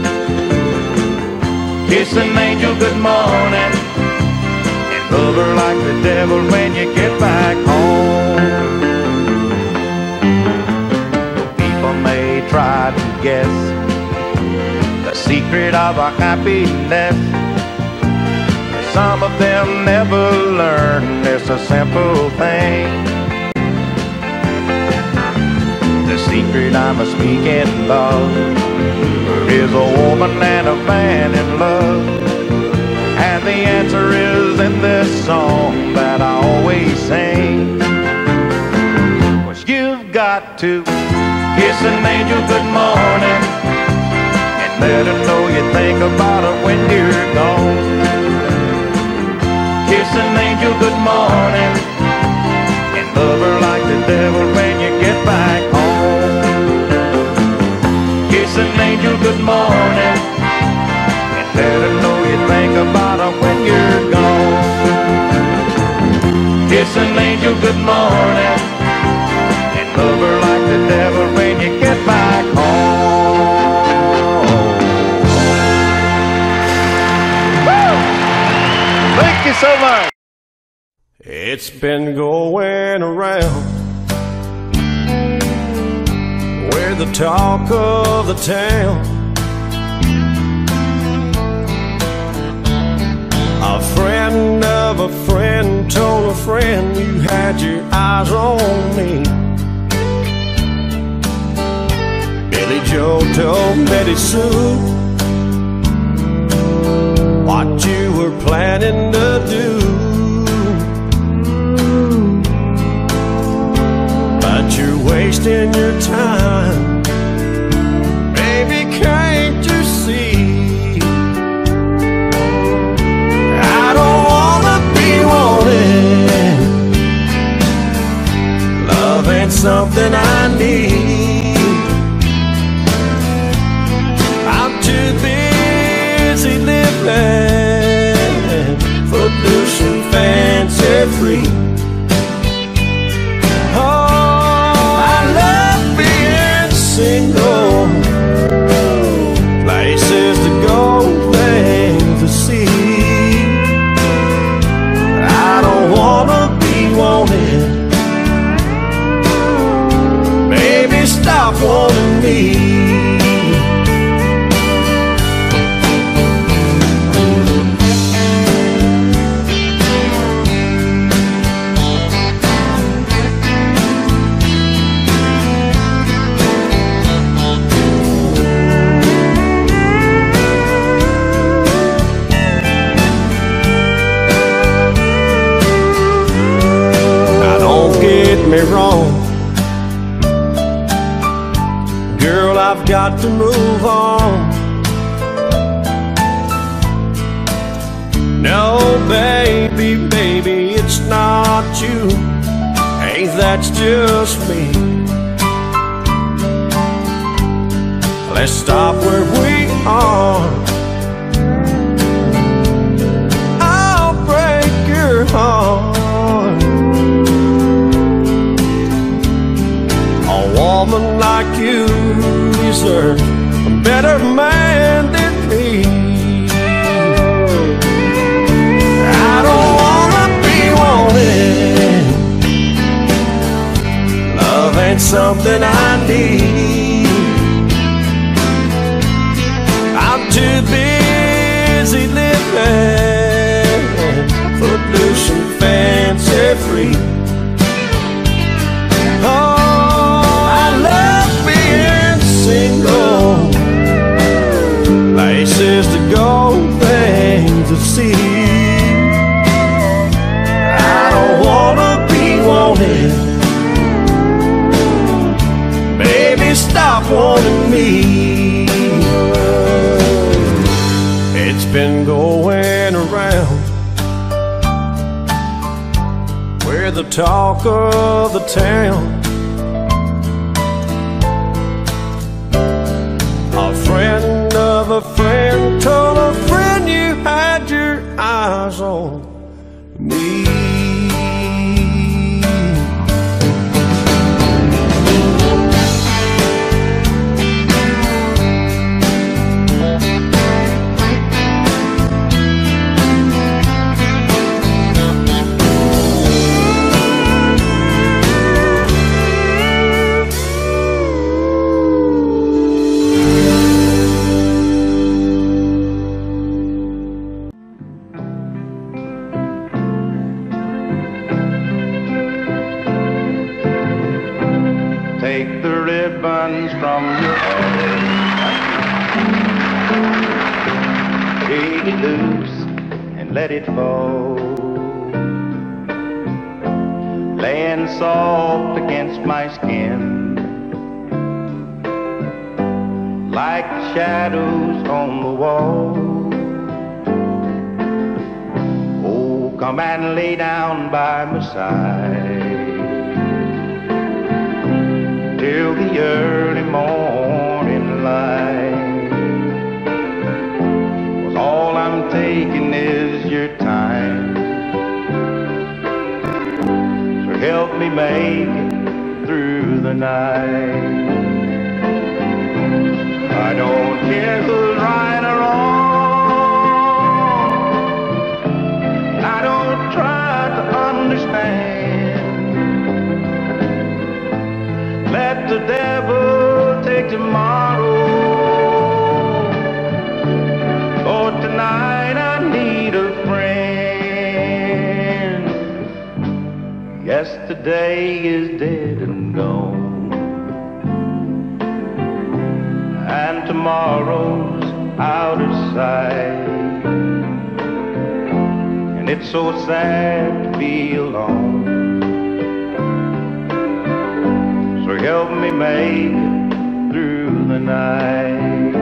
Kiss an angel good morning and love her like the devil when you get back home. People may try to guess the secret of our happiness, but some of them never learn it's a simple thing. Secret I must speak in love. There is a woman and a man in love, and the answer is in this song that I always sing. But you've got to kiss an angel good morning and let her know you think about her when you're gone. Kiss an angel good morning and love her like the devil when you get back home. Kiss an angel good morning and let her know you think about her when you're gone. Kiss an angel good morning and love her like the devil when you get back home. Woo! Thank you so much. It's been going around, the talk of the town. A friend told a friend you had your eyes on me. Billy Joe told Betty Sue what you were planning to do, but you're wasting your time. Something I need. I'm too busy living, footloose and fancy free. Oh, I love being single, places to go, things to see. I don't wanna be wanted. Stop wanting me. Now don't get me wrong, I've got to move on. No, baby, baby, it's not you. Hey, that's just me. Let's stop where we are. I'll break your heart. A woman like you deserve a better man than me. I don't wanna be wanted. Love ain't something I need. I'm too busy living, footloose and fancy free. Oh, places to go, things to see. I don't wanna be wanted. Baby, stop wanting me. been going around, we're the talk of the town. A friend of a friend told a friend you had your eyes on me. Take the ribbons from your hair, shake it loose and let it fall, laying soft against my skin, like shadows on the wall. Oh, come and lay down by my side till the early morning light, 'cause all I'm taking is your time. So help me make it through the night. I don't care who's right or wrong, I don't try to understand. Let the devil take tomorrow, for tonight I need a friend. Yesterday is dead and gone, and tomorrow's out of sight, and it's so sad to be alone. Help me make it through the night.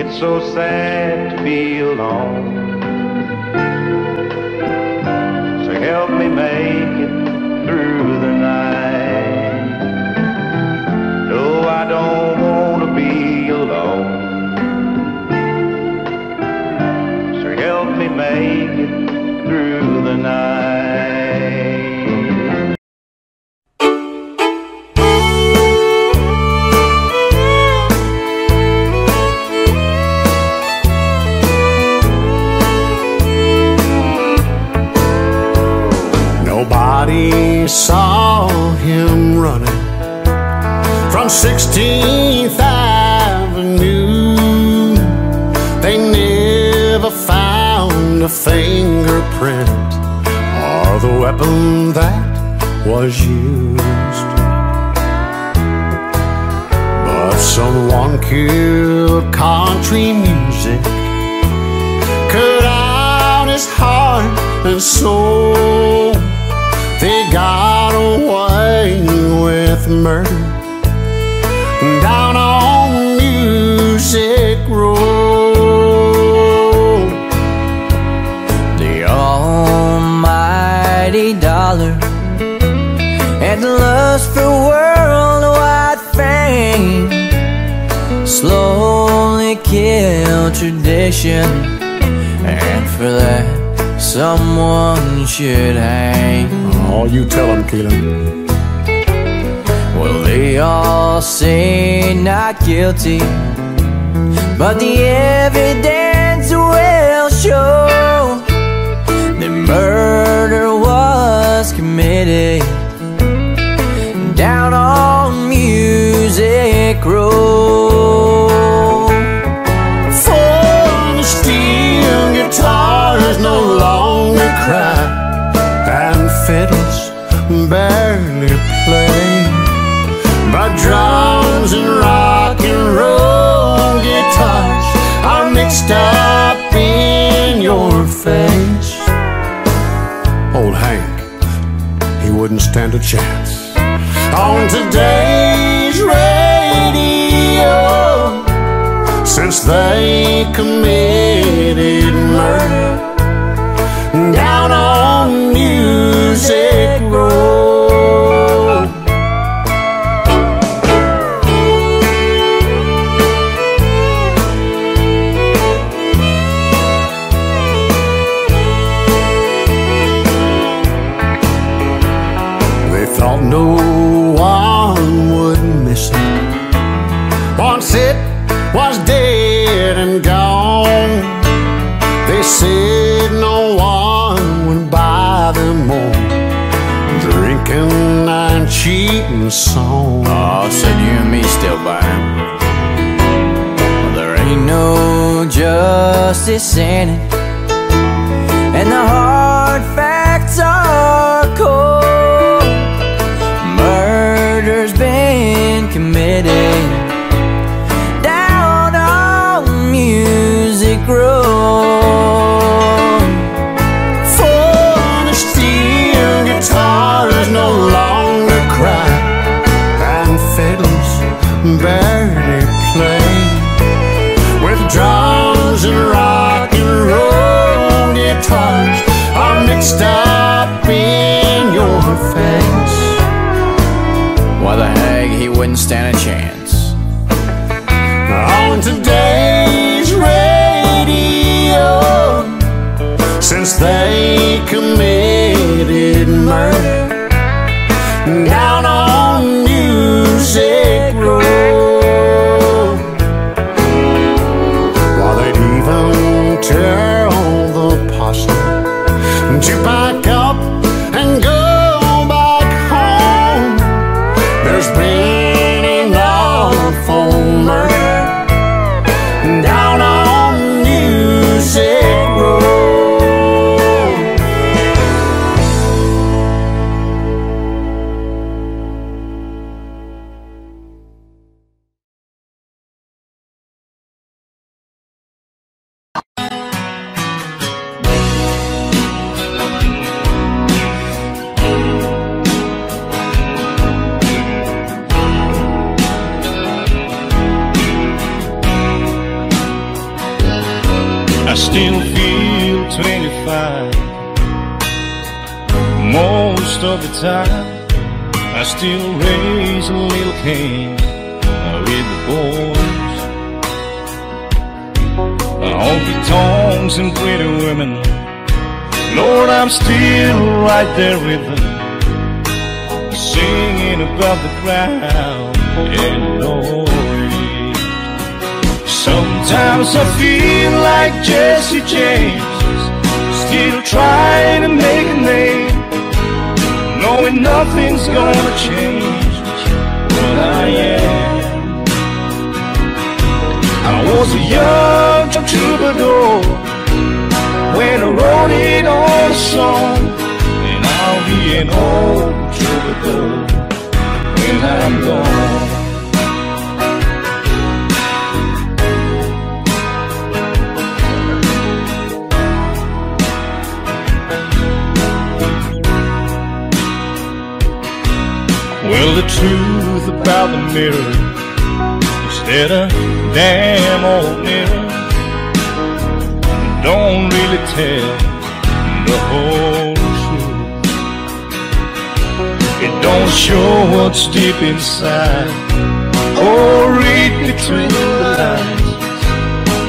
It's so sad to be alone, so help me make it through the night. I don't want to be alone, so help me make it through the night. Nobody saw him running from 16th Avenue. They never found a fingerprint or the weapon that was used. But someone killed country music, cut out his heart and soul. They got away with murder down on Music Road. The almighty dollar and lust for worldwide fame slowly killed tradition, and for that someone should hang. Oh, you tell him, Keelan. Well, they all say not guilty, but the evidence will show that murder was committed down on Music Road. For the steel guitars no longer cry, and fiddles barely play, but drums and rock and roll guitars are mixed up in your face. a chance on today's radio. Since they committed murder down on Music Row. Thought no one would miss it once it was dead and gone. They said no one would buy them more drinking and cheating song. Oh, said you and me still buy them. There ain't no justice in it, and the hard facts are cold. Down on Music Row, for the steel guitars no longer cry and fiddles barely play. With drums and rock and roll guitars are mixed up in your face. Why the heck he wouldn't stand a chance on today's radio, since they committed murder down on Music Row. While they'd even tell the posse to pack up and go back home. There's been enough for murder down on Music time. I still raise a little cane with the boys, honky tongs and pretty women. Lord, I'm still right there with them, singing above the crowd and noise. Sometimes I feel like Jesse James, still trying to make a name, knowing nothing's gonna change what I am. I was a young troubadour when I wrote it on a song, and I'll be an old troubadour when I'm gone. Well, the truth about the mirror is that a damn old mirror don't really tell the whole truth. It don't show what's deep inside or read between the lines,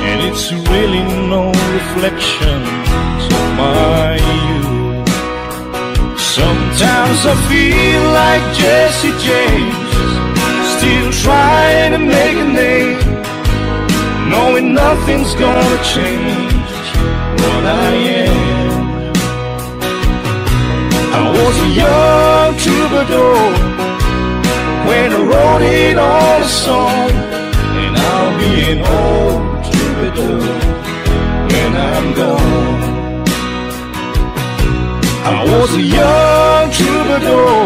and it's really no reflection of my youth. Sometimes I feel like Jesse James, still trying to make a name, knowing nothing's gonna change what I am. I was a young troubadour when I wrote it on a song, and I'll be an old troubadour when I'm gone. I was a young troubadour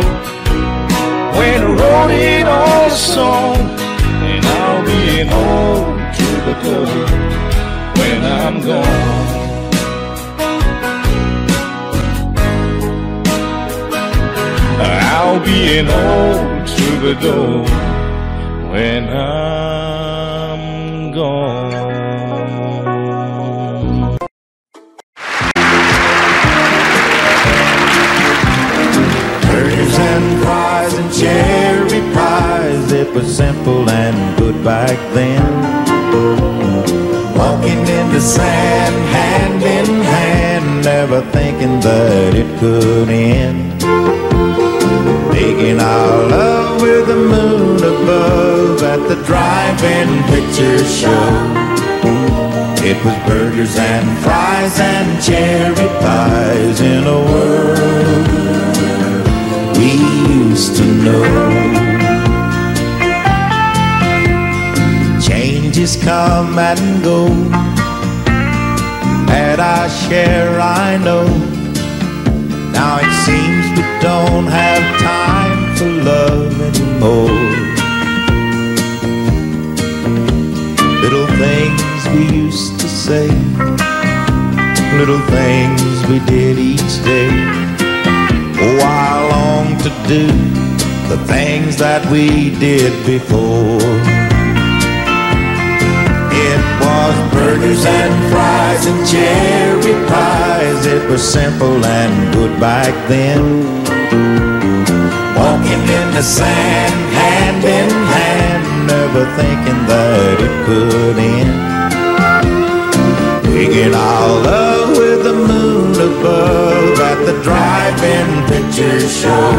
when I wrote it on a song, and I'll be an old troubadour when I'm gone. I'll be an old troubadour when I'm gone. Turnips and fries and cherry pies, it was simple and good back then. Walking in the sand, hand in hand, never thinking that it could end. Making our love with the moon above at the drive-in picture show. It was burgers and fries and cherry pies in a world we used to know. Changes come and go, had our share, I know. Now it seems we don't have time for love anymore. Little things we used to say, little things we did each day. Oh, I long to do the things that we did before. It was burgers and fries and cherry pies. It was simple and good back then. Walking in the sand, hand in hand, never thinking that it could end. Making our love with the moon above at the drive-in picture show.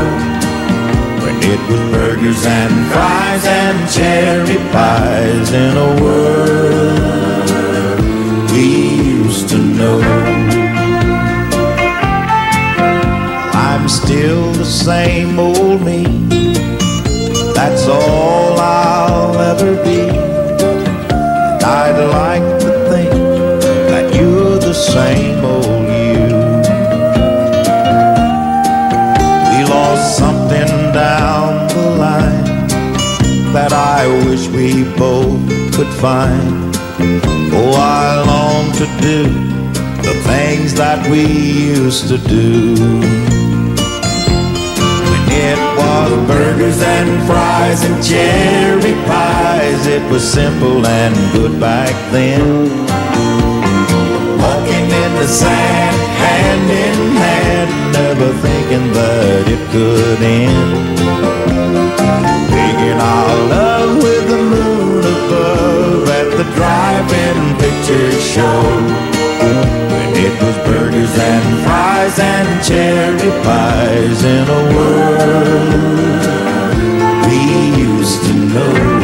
When it was burgers and fries and cherry pies in a world we used to know. I'm still the same old me, that's all I'll ever be. And I'd like to think that you're the same old you. We lost something down the line that I wish we both could find. Oh, I long to do the things that we used to do. It was burgers and fries and cherry pies. It was simple and good back then. Walking in the sand, hand in hand, never thinking that it could end. Making our love with the moon above at the drive-in picture show. When it was burgers and fries and cherry pies in a world we used to know.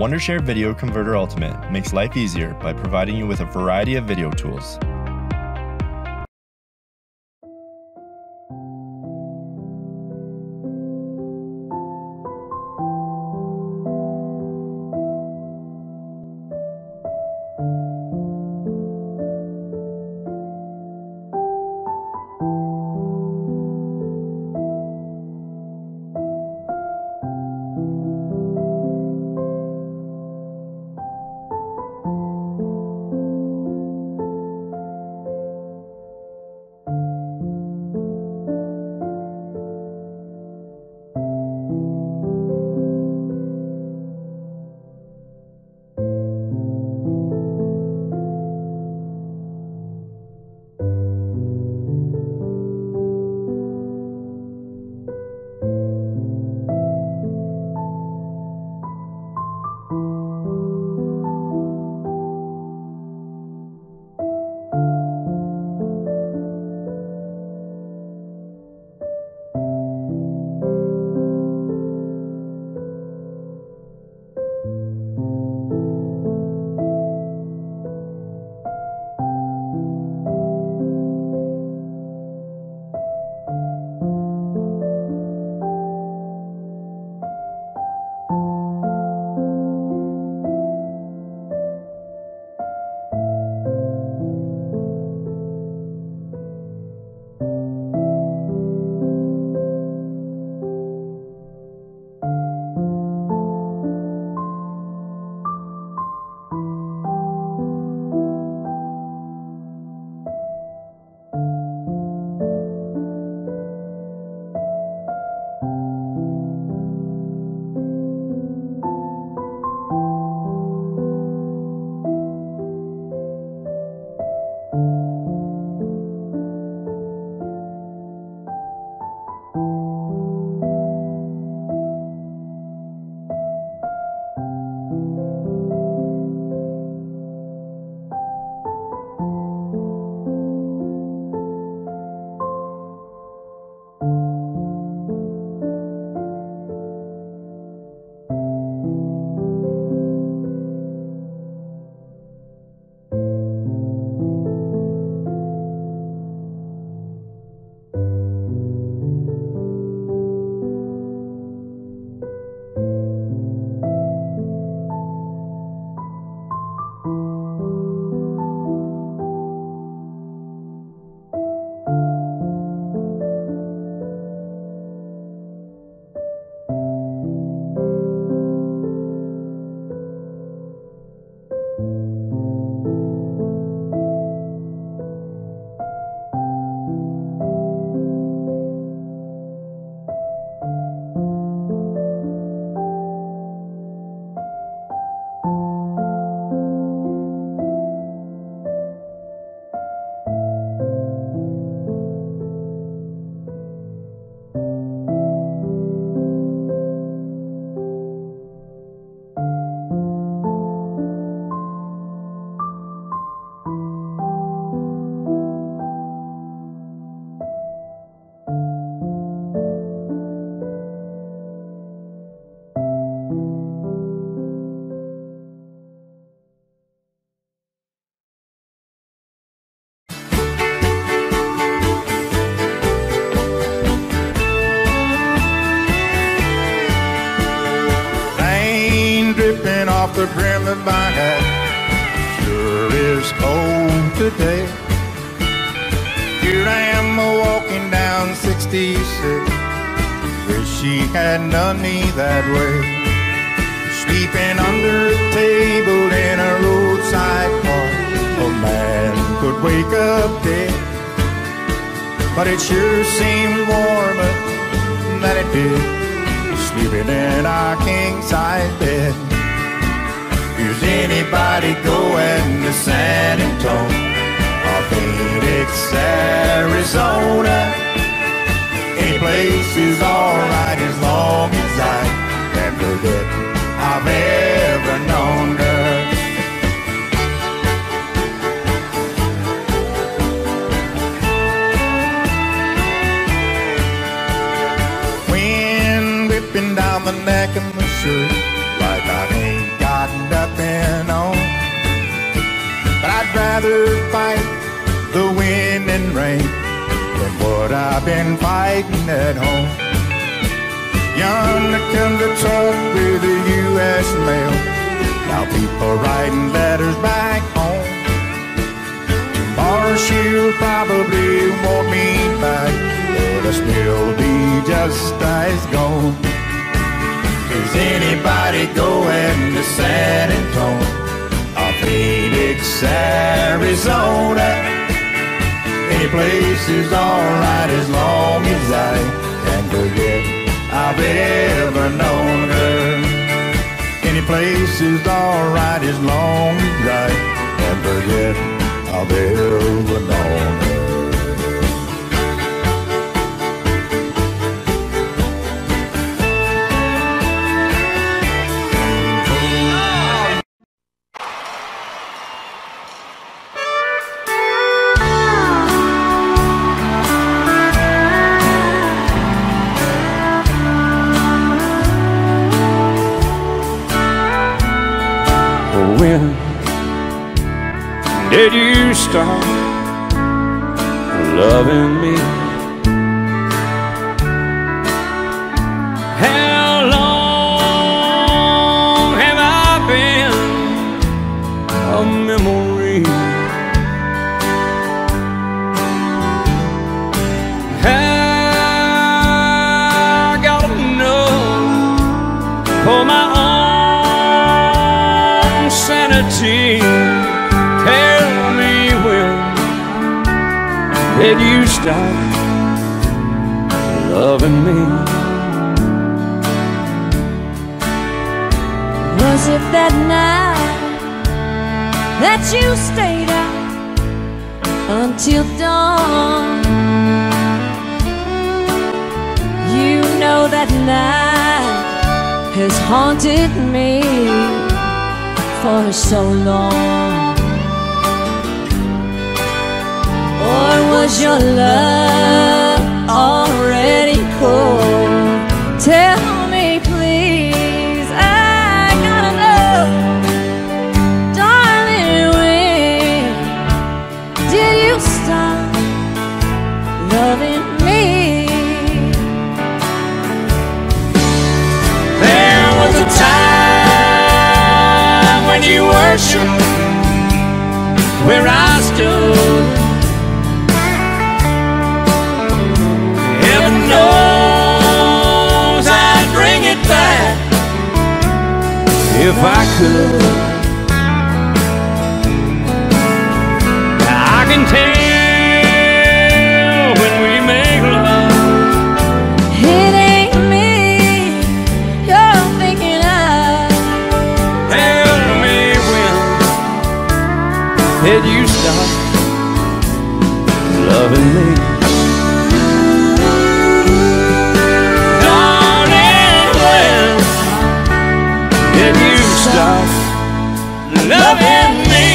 Wondershare Video Converter Ultimate makes life easier by providing you with a variety of video tools. lullaby sure is old today. Here I am walking down 66. Wish she had done me that way. Sleeping under a table in a roadside park, a man could wake up dead. But it sure seemed warmer than it did sleeping in our king-size bed. Is anybody going to San Antonio or Phoenix, Arizona? Any place is alright as long as I can forget I've ever known her. Down the neck of my shirt like I ain't got nothing on. But I'd rather fight the wind and rain than what I've been fighting at home. Yonder comes a truck with the U.S. mail. Now people writing letters back home. Tomorrow she'll probably want me back, but I'll still be just as gone. Is anybody going to San Antonio or Phoenix, Arizona? Any place is alright as long as I can forget I've ever known her. Any place is alright as long as I can forget I've ever known her. Did you stop loving me? How long have I been a memory? I gotta know for my own sanity. Did you stop loving me? Was it that night that you stayed out until dawn? You know that night has haunted me for so long. Or was your love already cold? Tell me please, I gotta know. Darling, when did you stop loving me? There was a time when you worshipped where I stood. If I could, I can tell when we make love. It ain't me you're thinking of. Tell me when did you stop loving me? Loving me.